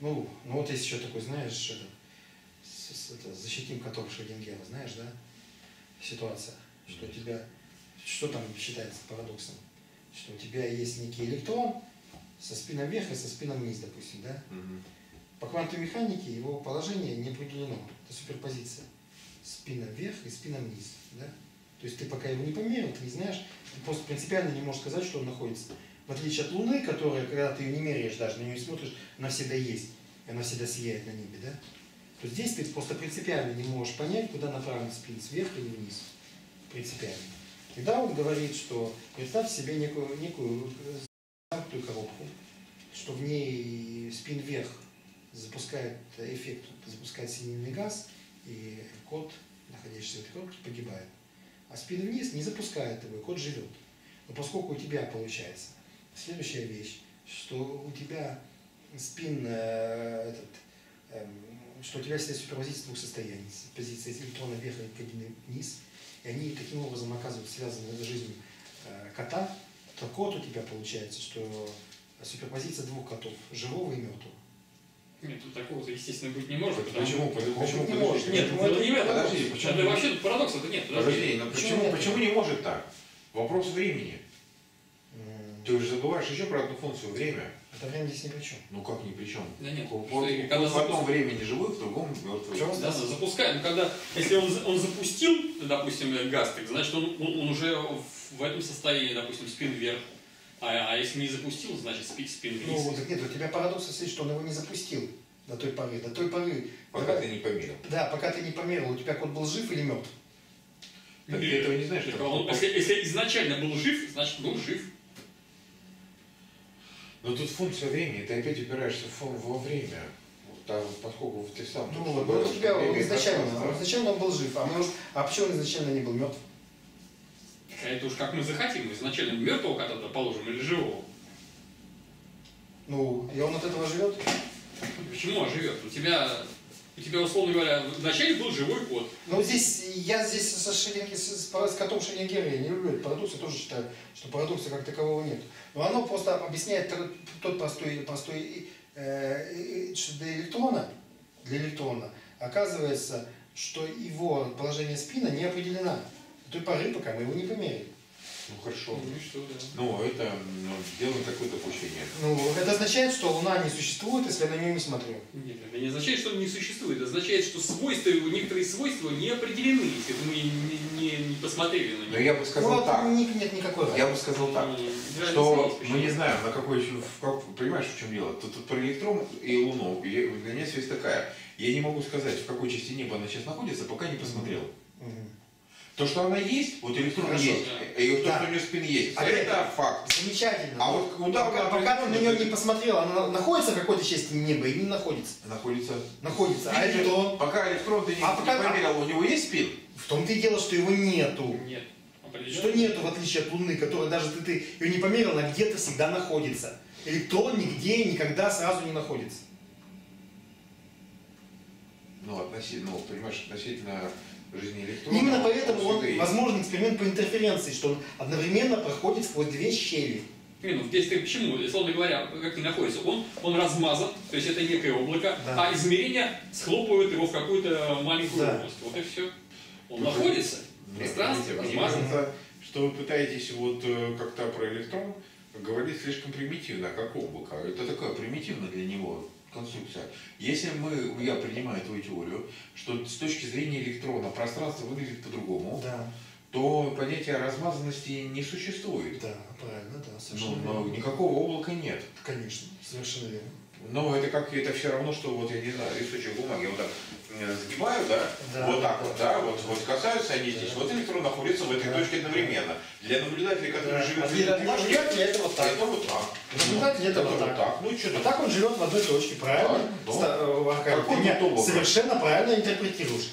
Ну вот есть еще такой, знаешь, это защитим котов Шредингера, знаешь, да, ситуация, что у тебя, что там считается парадоксом, что у тебя есть некий электрон со спином вверх и со спином вниз, допустим, да, по квантовой механике его положение не определено, это суперпозиция, спином вверх и спином вниз, да, то есть ты пока его не померил, ты не знаешь, ты просто принципиально не можешь сказать, что он находится. В отличие от Луны, которая, когда ты ее не меряешь даже, на нее не смотришь, она всегда есть, она всегда сияет на небе, да? То здесь ты просто принципиально не можешь понять, куда направлен принц, вверх или вниз. Принципиально. Тогда он говорит, что представь себе некую замкнутую коробку, что в ней спин вверх запускает эффект, запускает синильный газ, и кот, находящийся в этой коробке, погибает. А спин вниз не запускает его, и кот живет. Но поскольку у тебя получается... Следующая вещь, что у тебя спин, что у тебя стоит суперпозиция двух состояний, позиция электрона вверх и электрона вниз, и они таким образом оказываются связаны с жизнью кота, то кот у тебя получается, что суперпозиция двух котов, живого и мертвого. Нет, тут такого-то, естественно, быть не может. Почему? Почему не может? Нет, это не это. Подожди, почему? Вообще тут парадокса-то нет. Подожди, но почему не может так? Вопрос времени. Ты уже забываешь еще про одну функцию — время. Это время здесь ни при чем. Ну как ни при чем? Да нет. В одном времени живых, в другом мертвых. Да, запускай. Ну, когда, если он запустил, допустим, газ, так, значит он уже в этом состоянии, допустим, спин вверх. А если не запустил, значит спин вниз. Ну так нет, у тебя парадокс состоит, что он его не запустил до той поры. Пока ты не померил. Да, пока ты не померил, у тебя кот был жив или мертв? Нет, ты этого не знаешь. Если изначально был жив, значит был жив. Но тут функция времени, ты опять упираешься во время, там, поскольку ты сам... Ну, у тебя изначально он был жив, а почему он изначально не был мертв? А это уж как мы захотим, изначально мертвого кота-то положим или живого? Ну, и он от этого живет? Почему он живет? У тебя, условно говоря, вначале был живой кот. Ну, я здесь с котом Шредингера я не люблю этот парадокс, я тоже считаю, что парадокса как такового нет. Но оно просто объясняет тот простой что для электрона оказывается, что его положение спина не определено. До той поры, пока мы его не померили. Ну хорошо. Ну, что, да. Ну это делаем такое допущение. Ну, это означает, что Луна не существует, если я на нее не смотрю. Нет, это не означает, что она не существует. Это означает, что некоторые свойства не определены, если мы не посмотрели на нее. Но я бы сказал, ну, так. Нет никакой разницы. Я бы сказал так, что мы не знаем, на какой... Понимаешь, в чем дело? Тут про электрон и Луну. Для меня связь такая. Я не могу сказать, в какой части неба она сейчас находится, пока не посмотрел. То, что она есть, вот электрон есть, и то, что у нее спин есть, это факт. Замечательно. А вот пока ты на нее не посмотрел, она находится в какой-то части неба или не находится? Находится. Находится. А электрон? Пока электрон ты не проверил, у него есть спин? В том-то и дело, что его нету. Нет. Что нету, в отличие от Луны, которая даже ты ее не померил, она где-то всегда находится. Электрон нигде никогда сразу не находится. Ну, относительно, понимаешь, относительно жизни электрона. Именно поэтому возможен эксперимент по интерференции, что он одновременно проходит сквозь две щели. Ну, здесь ты почему? Словно говоря, как ты находишься, он размазан, то есть это некое облако, да. А измерения схлопывают его в какую-то маленькую область. Вот и все. Он находится в пространстве, размазан. Что вы пытаетесь вот как-то про электрон говорить слишком примитивно, как облако. Это такое примитивно для него. Конструкция. Если я принимаю твою теорию, что с точки зрения электрона пространство выглядит по-другому, да, то понятие размазанности не существует. Да, правильно, да, совершенно верно. Никакого облака нет. Конечно, совершенно верно. Но это как это все равно, что вот я не знаю, листочек бумаги вот так сгибаю, да, да, вот так вот, да, вот касаются они здесь, вот электрон находится в этой точке одновременно. Для наблюдателей, которые живут в этой это вот так. Это вот так. Наблюдатель это вот так. Ну что, так он живет в одной точке, правильно? Совершенно правильно интерпретируешь.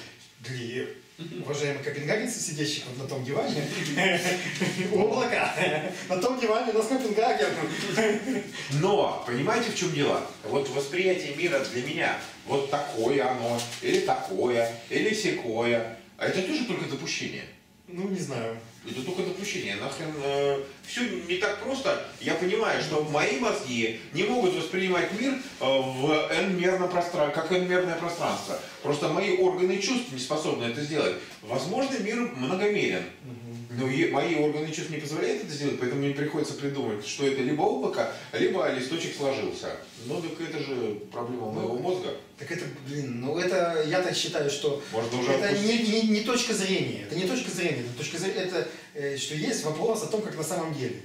Уважаемые копенгагенцы, сидящие вот на том диване, облака, на том диване у нас Копенгаген. Но, понимаете, в чем дело? Вот восприятие мира для меня, вот такое оно, или такое, или всякое, а это тоже только допущение. Ну, не знаю. Это только допущение. Нахрен, все не так просто. Я понимаю, что мои мозги не могут воспринимать мир в n-мерном пространстве, как n-мерное пространство. Просто мои органы чувств не способны это сделать. Возможно, мир многомерен. Но мои органы чувств не позволяют это сделать, поэтому мне приходится придумать, что это либо облако, либо листочек сложился. Ну так это же проблема моего мозга. Так это, блин, ну это, я так считаю, что это не точка зрения. Это не точка зрения, это точка зрения, это что есть вопрос о том, как на самом деле.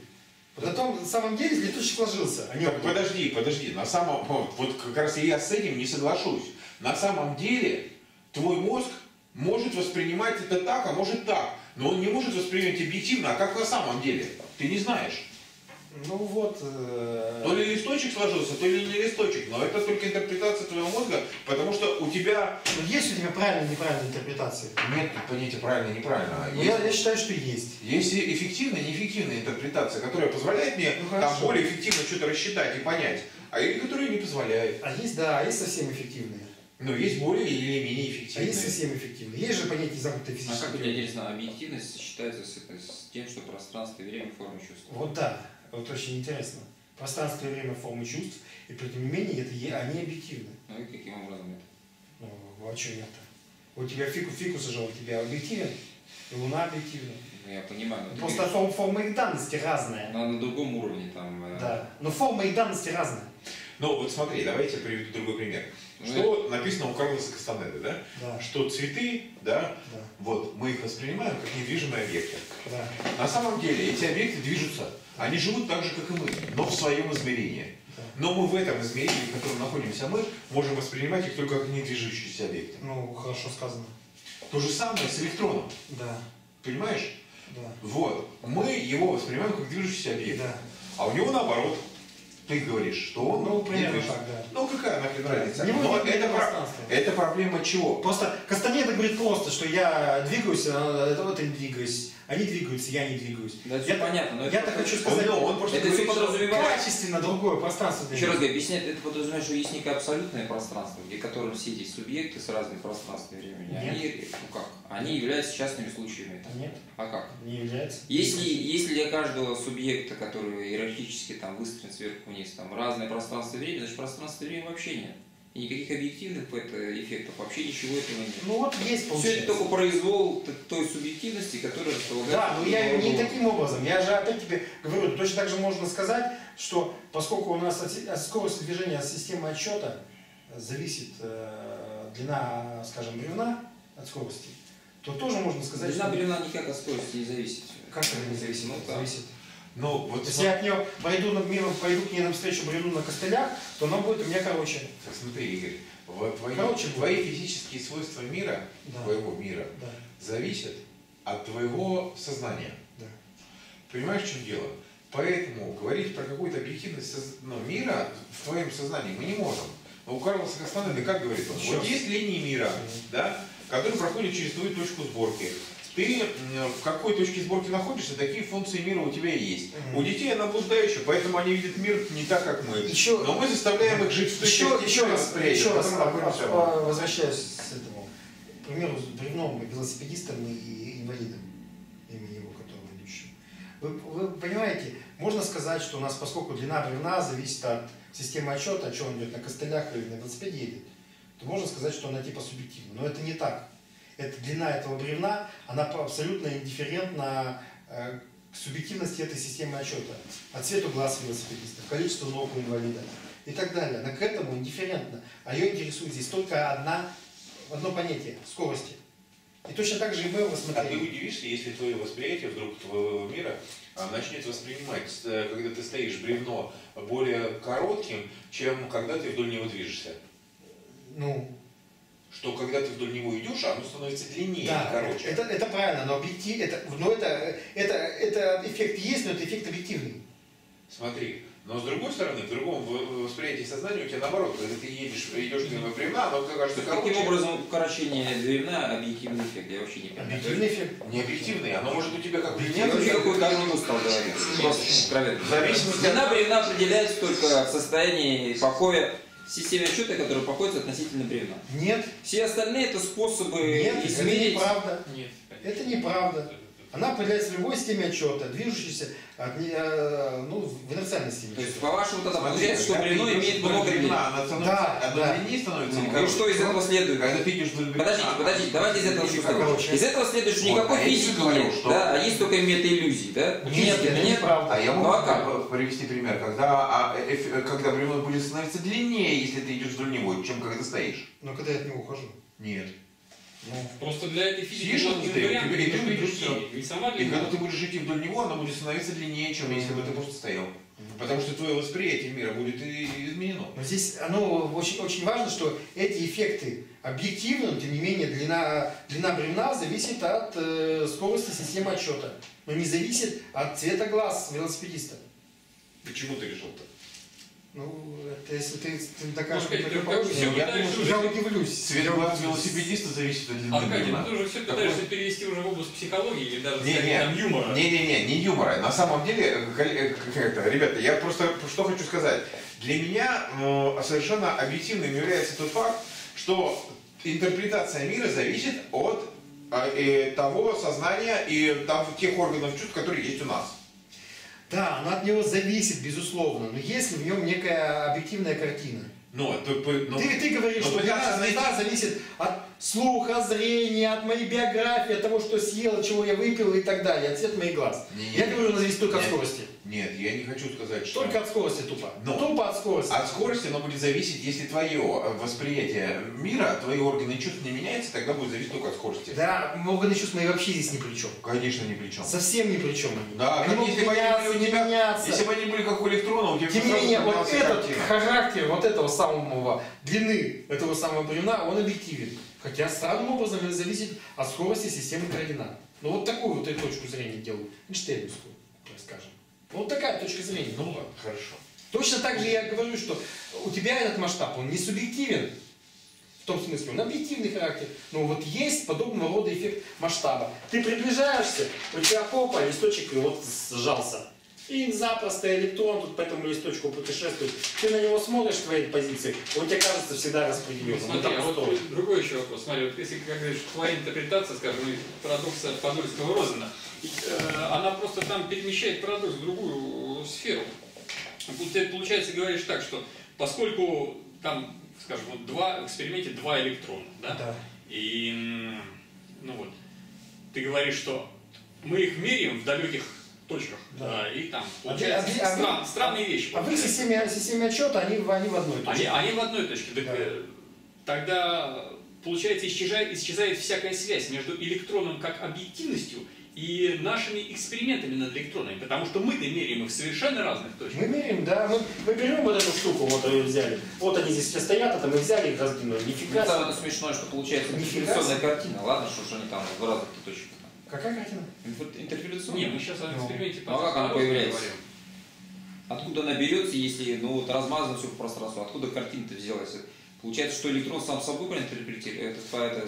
Вот о том, на самом деле листочек сложился. Подожди, на самом, вот как раз я с этим не соглашусь. На самом деле твой мозг может воспринимать это так, а может так. Но он не может воспринимать объективно, а как на самом деле? Ты не знаешь. Ну вот... То ли листочек сложился, то ли не листочек. Но это только интерпретация твоего мозга, потому что у тебя... Но есть у тебя правильная-неправильная интерпретация? Нет понятия правильно-неправильно. Я считаю, что есть. Есть эффективная-неэффективная интерпретация, которая позволяет мне там более эффективно что-то рассчитать и понять, а или которая не позволяет. А есть, да, есть совсем эффективные. Но есть более или менее эффективные. А есть совсем эффективные. Есть же понятие замкнутой физической. А как мне интересно, объективность сочетается с тем, что пространство и время формы чувств. Вот да, вот очень интересно. Пространство и время формы чувств, и при тем не менее это, они объективны. Ну и каким образом это? Ну, а что нет-то? У тебя фикус уже, у тебя объективен, и Луна объективна. Я понимаю. Просто форма их данности разная. Но на другом уровне там... Да, но форма их данности разная. Ну вот смотри, давайте я приведу другой пример. Что написано у Карлоса Кастанеды, да? Да. Что цветы, да? Да, вот мы их воспринимаем как недвижимые объекты. Да. На самом деле эти объекты движутся, они живут так же, как и мы, но в своем измерении. Да. Но мы в этом измерении, в котором находимся мы, можем воспринимать их только как недвижущиеся объекты. Ну, хорошо сказано. То же самое с электроном. Да. Понимаешь? Да. Вот. Мы его воспринимаем как движущийся объект. Да. А у него наоборот. Ты говоришь, что он... Ну, примерно так, да. Ну, какая нахрен разница? Но это проблема чего? Просто Кастанеда говорит просто, что я двигаюсь, это двигаюсь. Они двигаются, я не двигаюсь. Да, это понятно. Я так хочу сказать, он просто говорит, что качественно другое пространство. Еще раз говорю, объясняет, это подразумевает, что есть некое абсолютное пространство, где которым все эти субъекты с разными пространствами времени, они являются частными случаями. Нет. А как? Не являются. Если для каждого субъекта, который иерархически там выстроен сверху вниз, там разное пространство и время, значит пространство и время вообще нет. И никаких объективных эффектов, вообще ничего этого нет. Ну вот есть, получается. Все это только произвол той субъективности, которая располагает... Да, но я не таким образом. Я же опять тебе говорю, точно так же можно сказать, что поскольку у нас от скорости движения от системы отсчета зависит длина, скажем, бревна от скорости, то тоже можно сказать, длина бревна никак от скорости не зависит. Как это не зависит? Зависит. Ну, вот если я от нее пойду к ней навстречу, бреду на костылях, то она будет у меня короче. Смотри, Игорь, вот твои физические свойства мира, твоего мира, зависят от твоего сознания. Да. Понимаешь, в чем дело? Поэтому говорить про какую-то объективность мира в твоем сознании мы не можем. Но у Карлоса Кастанеды как говорит он? Вот есть линии мира, да, которые проходят через твою точку сборки. Ты в какой точке сборки находишься, такие функции мира у тебя есть. У детей она блуждающая, поэтому они видят мир не так, как мы. Еще, но мы заставляем их жить в той части, возвращаюсь к этому. К примеру, с дурным велосипедистом и инвалидом, имени его, которого ведущим. Вы понимаете, можно сказать, что у нас, поскольку длина бревна зависит от системы отчета, что он идет на костылях или на велосипеде едет, то можно сказать, что она типа субъективна. Но это не так. Эта длина этого бревна, она абсолютно индифферентна к субъективности этой системы отчета, от цвету глаз велосипедиста, количеству ног у инвалида и так далее. Она к этому индифферентна, а ее интересует здесь только одно понятие – скорости. И точно так же и мы его смотрели. А ты удивишься, если твое восприятие вдруг твоего мира начнет воспринимать, когда ты стоишь бревно, более коротким, чем когда ты вдоль него движешься? Ну… Что когда ты вдоль него идешь, оно становится длиннее, да, короче. Это правильно, но объектив, это эффект есть, но это эффект объективный. Смотри, но с другой стороны, в другом восприятии сознания у тебя наоборот, когда ты идешь мимо бревна, оно кажется короче. Таким образом, укорочение бревна объективный эффект, я вообще не понимаю. Объективный эффект? Не объективный, оно может у тебя как длина. Я вообще какой-то армию стал говорить, просто откровенно. Длина бревна определяется только в состоянии покоя. Системе отчета, которая походит относительно бревна. Нет. Все остальные это способы измерить. Это неправда. Нет. Это неправда. Она определяется в любой системе отчета, движущейся в инерциальной системе. То есть, по-вашему, тогда получается, что бревно имеет много длин. Да. Длиннее становится. Ну что из этого следует? Подождите, давайте из этого следует. Из этого следует, что никакой физики нет, а есть только метаиллюзии, да? Нет, это неправда. А я могу привести пример, когда бревно будет становиться длиннее, если ты идешь вдоль него, чем когда стоишь. Но когда я от него ухожу? Нет. Ну, просто для этой физики и когда ты будешь идти вдоль него, она будет становиться длиннее, чем если бы ты просто стоял. Потому что твое восприятие мира будет изменено. Но здесь оно очень, очень важно, что эти эффекты объективны, но тем не менее длина бревна зависит от скорости системы отчета, но не зависит от цвета глаз велосипедиста. Почему ты решил так? Ну, это если ты докажешь, что ты получишь, я удивлюсь. Цвет глаз велосипедиста зависит от длины бревна. Ты уже все пытаешься перевести уже в область психологии или даже там юмора. Не-не-не, не юмора. На самом деле, ребята, я просто что хочу сказать. Для меня совершенно объективным является тот факт, что интерпретация мира зависит от того сознания и тех органов чувств, которые есть у нас. Да, оно от него зависит, безусловно, но есть ли в нем некая объективная картина? Ты говоришь, что длина зависит от слуха, зрения, от моей биографии, от того, что съел, чего я выпил и так далее, от цвета моих глаз. Я говорю, она зависит только от скорости. Нет, я не хочу сказать, что… Только от скорости тупо. Тупо от скорости. От скорости оно будет зависеть, если твое восприятие мира, твои органы чувств не меняются, тогда будет зависеть только от скорости. Да, органы чувств мои вообще здесь ни при чем. Конечно, ни при чем. Совсем ни при чем. Да, они могут меняться, не меняться. Если бы они были как у электрона, у тебя… Тем не менее, вот этот характер, вот этого самого длины, этого самого бревна, он объективен. Хотя странным образом это зависит от скорости системы координат. Но вот такую вот точку зрения делают, эйнштейновскую, так скажем. Вот такая точка зрения. Ну ладно, хорошо. Точно так же я говорю, что у тебя этот масштаб, он не субъективен, в том смысле, он объективный характер. Но вот есть подобного рода эффект масштаба. Ты приближаешься, у тебя попа, листочек вот сжался. И запросто электрон тут по этому листочку путешествует. Ты на него смотришь в твоей позиции, он тебе кажется всегда распределенным. Смотри, а вот другой еще вопрос. Смотри, вот если, как говоришь, твоя интерпретация, скажем, парадокса Подольского Розена, она просто там перемещает парадокс в другую сферу. Ты, получается, говоришь так, что поскольку там, скажем, вот в эксперименте два электрона, да? Да. И, ну вот, ты говоришь, что мы их меряем в далеких точках. Да. И там получается странные вещи. А в их системе отчета они в одной точке. Они в одной точке. Так, да. Тогда, получается, исчезает всякая связь между электроном как объективностью и нашими экспериментами над электронами. Потому что мы-то меряем их в совершенно разных точках. Мы меряем, да. Мы берем вот эту штуку, вот ее взяли. Вот они здесь все стоят, это мы взяли их раздвинули. Нифига. Самое смешное, что получается дифференциальная картина. Ладно, что они там в разных точках. Какая картина? Интерпреляционная. Нет, мы сейчас о эксперименте по говорим. Откуда она берется, если размазано все по пространству? Откуда картина-то взялась? Получается, что электрон сам собой проинтерпретирует это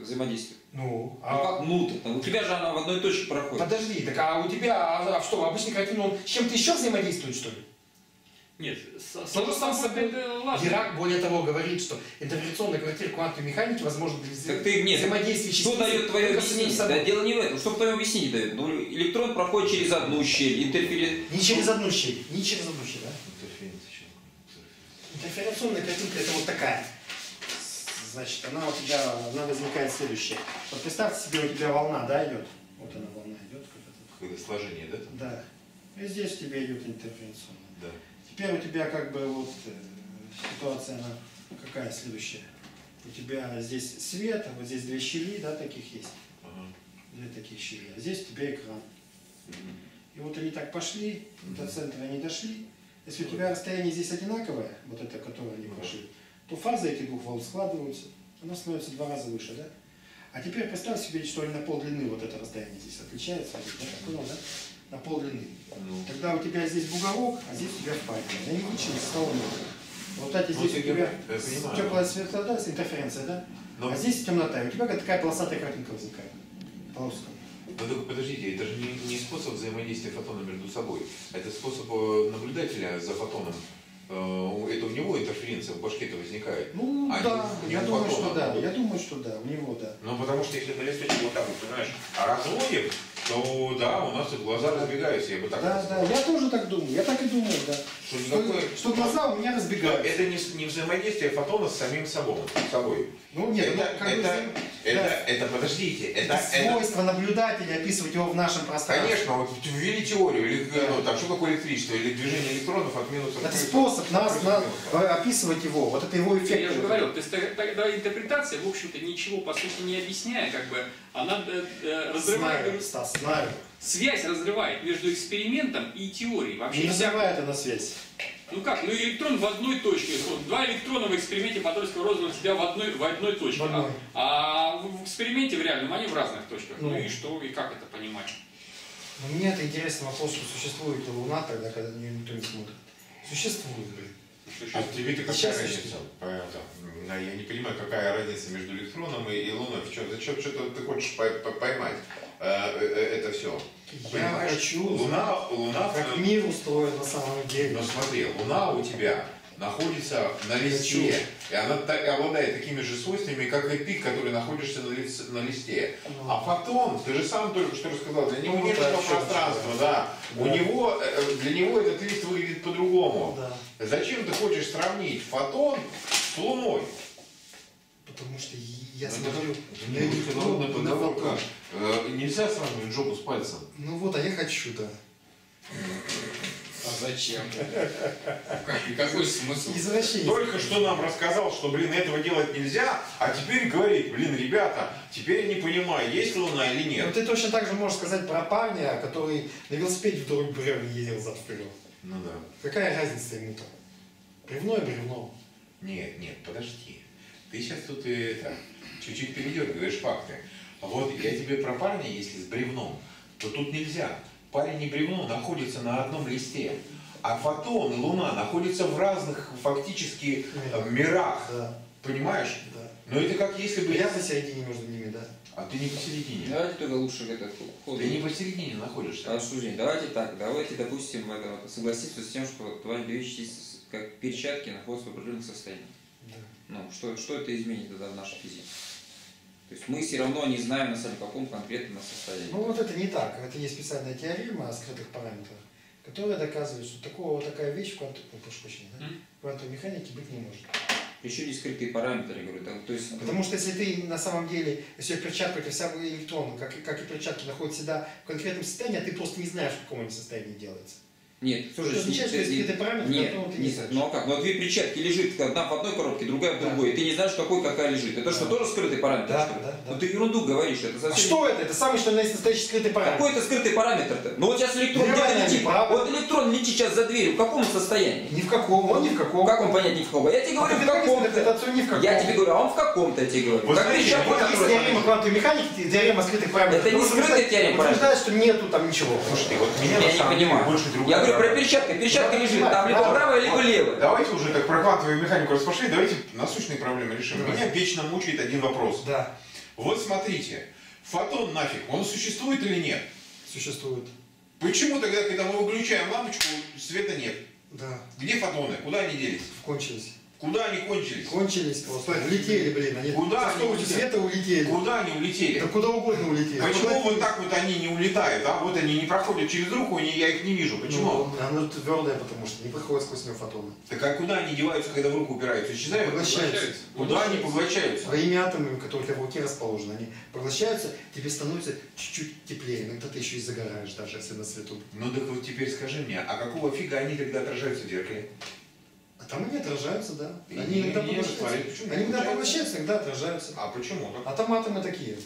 взаимодействие. У тебя же она в одной точке проходит. Подожди, так а у тебя, что, обычная картина, он с чем-то еще взаимодействует, что ли? Нет, сам собой. Дирак, более того, говорит, что интерпретационная квартира квантовой механики возможно взаимодействие частиц. Что дает твое объяснение? Да, дело не в этом. Что твое объяснение дает? Ну, электрон проходит через одну щель, Не через одну щель, да? Интерференционная картинка это вот такая. Значит, она у тебя, она возникает следующая. Вот представьте себе, у тебя волна, да, идет? Вот она, волна идет. Какое-то сложение, да? Там? Да. И здесь у тебя идет интерференционная. Да. Теперь у тебя как бы вот ситуация, она какая следующая? У тебя здесь свет, а вот здесь две щели, да, таких есть. Ага. Две таких щели. А здесь у тебя экран. Угу. И вот они так пошли, угу. До центра они дошли. Если у тебя расстояние здесь одинаковое, вот это, которое они пошли, то фазы этих двух волн складываются, она становится в 2 раза выше, да? А теперь представь себе, что они на полдлины, вот это расстояние здесь отличается, да? На полдлины. Тогда у тебя здесь бугорок, а здесь у тебя впадина. Они вычлены с колонны. В результате здесь у тебя теплая светлота, интерференция, да? А здесь темнота, и у тебя такая полосатая картинка возникает. Полоска. Но только подождите, это же не способ взаимодействия фотона между собой, это способ наблюдателя за фотоном. Это у него интерференция в башке-то возникает. Ну да, я думаю, что да, у него да. Ну потому что если на листочке вот так вот, понимаешь, разводим, то да, у нас и глаза разбегаются, я бы так сказал. Да, я тоже так думаю, я так и думаю, да. Что глаза у меня разбегаются. Это не взаимодействие фотона с самим собой. Ну нет, это подождите, это свойство наблюдателя, описывать его в нашем пространстве. Конечно, вот ввели теорию, что такое электричество, или движение электронов от минуса. Это способ описывать его, вот это его эффект. Я же говорил, то есть тогда интерпретация, в общем-то, ничего по сути не объясняя, как бы, она разрывает. Связь разрывает между экспериментом и теорией. Вообще не разрывает она связь. Ну как? Ну электрон в одной точке. Вот, 2 электрона в эксперименте Подольского-Розена у тебя в одной точке. А в эксперименте в реальном они в разных точках. Ну и что, и как это понимать? Ну, мне это интересный вопрос, что существует ли Луна тогда, когда на нее никто не смотрит. Существует, блин. А тебе-то какая разница? Я не понимаю, какая разница между электроном и Луной. Зачем что-то ты хочешь поймать? Это все. Я хочу. Луна как мир устроен на самом деле. Но смотри, Луна у тебя находится на листе. И она обладает такими же свойствами, как и ты, который находишься на листе. А фотон, ты же сам только что рассказал, для него нет пространства, да. Для него этот лист выглядит по-другому. Да. Зачем ты хочешь сравнить фотон с Луной? Потому что я смотрю... Нельзя сравнивать жопу с пальцем. Ну вот, а я хочу, да. А зачем? И какой смысл? Только что нам рассказал, что, блин, этого делать нельзя, а теперь говорит, блин, ребята, теперь я не понимаю, есть Луна или нет. Ну ты точно так же можешь сказать про парня, который на велосипеде вдоль бревна ездил за вперед. Ну да. Какая разница ему-то? Бревно и бревно. Нет, подожди. Ты сейчас тут чуть-чуть передергиваешь факты. Вот я тебе про парня, если с бревном, то тут нельзя. Парень и бревно находятся на одном листе, а фотон и Луна находятся в разных фактически мирах. Да. Понимаешь? Да. Но это как если бы... Я посередине между ними, да. А ты не посередине. Давайте только лучше этот ход. Ты не посередине находишься. Давайте так, допустим, согласиться с тем, что твои две частицы, как перчатки, находятся в определенном состоянии. Да. Ну, что это изменит тогда в нашей физике? То есть мы все равно не знаем, на самом деле, в каком конкретном состоянии. Ну вот это не так. Это есть специальная теорема о скрытых параметрах, которая доказывает, что такая вещь в квантовой механике быть не может. Еще не скрытые параметры, я говорю. Потому что если ты на самом деле, если в перчатках вся электроны, как и перчатки, находятся всегда в конкретном состоянии, а ты просто не знаешь, в каком они состоянии делаются. Нет, слушай, ну а как? Вот две перчатки лежит, одна в одной коробке, другая в другой. Да. Ты не знаешь, какой какая лежит. Это что, тоже скрытый параметр? Да, да, да. Ну ты ерунду говоришь. Это совсем... А что это? Это самый, что у нас есть настоящий скрытый параметр. Какой это скрытый параметр-то? Ну вот сейчас электрон летит. Вот электрон летит сейчас за дверью. В каком состоянии? Ни в каком. Он ни в каком. Как он понять ни в каком? Я тебе говорю, в каком-то. Я тебе говорю, а он в каком-то, я тебе говорю. Вот есть теорема квантовой механики, теорема скрытых параметров. Это не скрытая теорема параметров. Утверждает, что нету там ничего. Слушай, вот меня не понимаю. Я говорю про перчатку. Перчатка лежит, там либо правая, либо левая. Давайте уже так про квантовую механику распошли, давайте насущные проблемы решим. Меня вечно мучает один вопрос. Да. Вот смотрите, фотон нафиг, он существует или нет? Существует. Почему тогда, когда мы выключаем лампочку, света нет? Да. Где фотоны? Куда они делись? Кончились. Куда они кончились? Кончились просто. Улетели, блин. Они куда они улетели? Света улетели. Куда они улетели? Да куда угодно улетели. Почему куда вот так вот они не улетают? А вот они не проходят через руку, я их не вижу. Почему? Ну, оно твердое, потому что не проходят сквозь него фотоны. Так а куда они деваются, когда в руку упираются? Исчезают? Поглощаются. Куда они поглощаются? Своими атомами, которые в руке расположены, они поглощаются, тебе становится чуть-чуть теплее. Иногда ты еще и загораешь даже, если на свету. Ну так вот теперь скажи мне, а какого фига они тогда отражаются в зеркале? А там они отражаются, да. Они иногда поглощаются, иногда отражаются. А почему? А там атомы такие.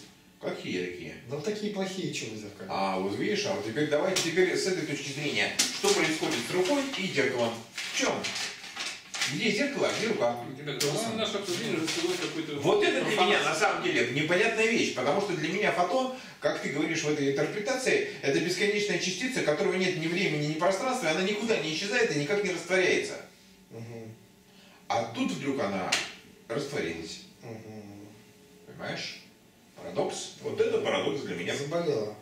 Какие такие? Да такие плохие, чего зеркало. А, вот видишь, а вот теперь давайте теперь с этой точки зрения, что происходит с рукой и зеркалом. В чем? Где зеркало, где рука? Вот это для меня на самом деле непонятная вещь, потому что для меня фотон, как ты говоришь в этой интерпретации, это бесконечная частица, которой нет ни времени, ни пространства, и она никуда не исчезает и никак не растворяется. Угу. А тут вдруг она растворилась. Угу. Понимаешь? Парадокс. Вот это парадокс для меня. Заболела.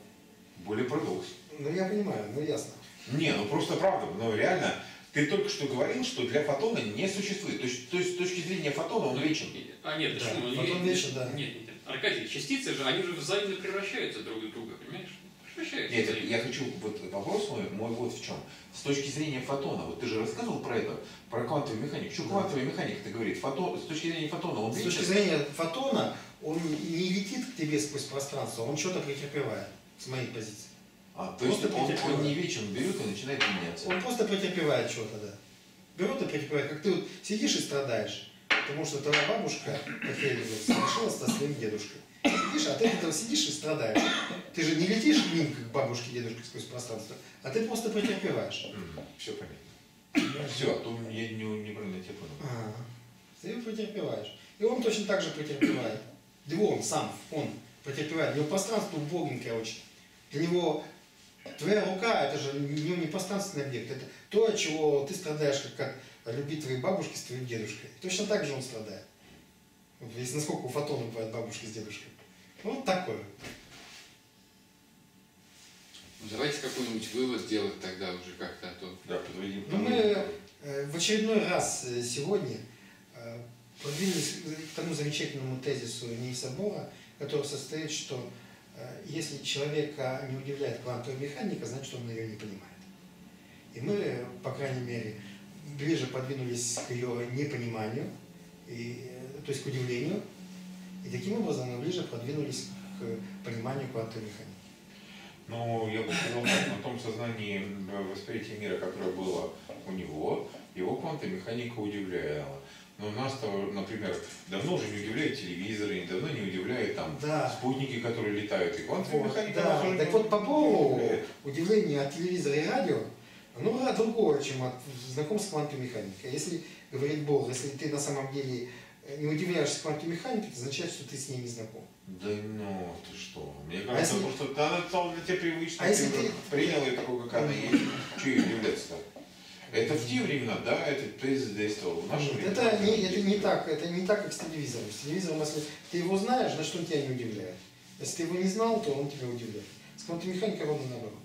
Более парадокс. Ну я понимаю, ну ясно. Не, ну просто правда, но реально, ты только что говорил, что для фотона не существует. То есть с точки зрения фотона он вечен. А нет, да, ну, фотон вечен, да. Нет. Аркадий, частицы же, они же взаимно превращаются друг в друга, понимаешь? Нет, я хочу, вот вопрос мой вот в чем. С точки зрения фотона, вот ты же рассказывал про это, про квантовую механику. Что квантовая механика-то говорит? Фотон, с точки зрения фотона он летит? С точки зрения фотона он не летит к тебе сквозь пространство, он что-то претерпевает, с моей позиции. А, то есть он не вечен, берет и начинает меняться. Он просто претерпевает что-то, да. Берет и претерпевает, как ты вот сидишь и страдаешь, потому что твоя бабушка, как я говорю, совершилась со своим дедушкой. Сидишь, а ты от этого сидишь и страдаешь. Ты же не летишь к ним, как бабушки, дедушки, сквозь пространство, а ты просто претерпеваешь. Все понятно. Все, а то я неправильно тебя понял. Ты претерпеваешь. И он точно так же претерпевает. Да он сам, он претерпевает. Его пространство убогенькое очень. Для него твоя рука, это же не пространственный объект. Это то, от чего ты страдаешь, как любит твоей бабушки с твоим дедушкой. Точно так же он страдает. Если насколько у фотона бывает бабушки с дедушкой. Ну, вот такое. Давайте какой-нибудь вывод сделать тогда уже как-то. Да, подведем. Ну, мы в очередной раз сегодня подвинулись к тому замечательному тезису Нильса Бора, который состоит, что если человека не удивляет квантовая механика, значит он ее не понимает. И мы, по крайней мере, ближе подвинулись к ее непониманию, то есть к удивлению, и таким образом мы ближе продвинулись к пониманию квантовой механики. Ну, я бы сказал, на том сознании восприятия мира, которое было у него, его квантовая механика удивляла. Но нас, например, давно уже не удивляют телевизоры, давно не удивляют там, да, спутники, которые летают, и квантовая механика. Да. Так вот, по поводу удивления от телевизора и радио, оно другое, чем от знакомства с квантовой механикой. Если, говорит Бог, если ты на самом деле не удивляешься квантовой механике, это означает, что ты с ней не знаком. Да ну, ты что? Мне кажется, потому что она для тебя привычна, ты принял ее такой, как она есть. Чего ей удивляться-то? Это в те времена, да, этот тезис действовал. Это не так, как с телевизором. С телевизором, если ты его знаешь, значит он тебя не удивляет. Если ты его не знал, то он тебя удивляет. С квантовой механикой ровно наоборот.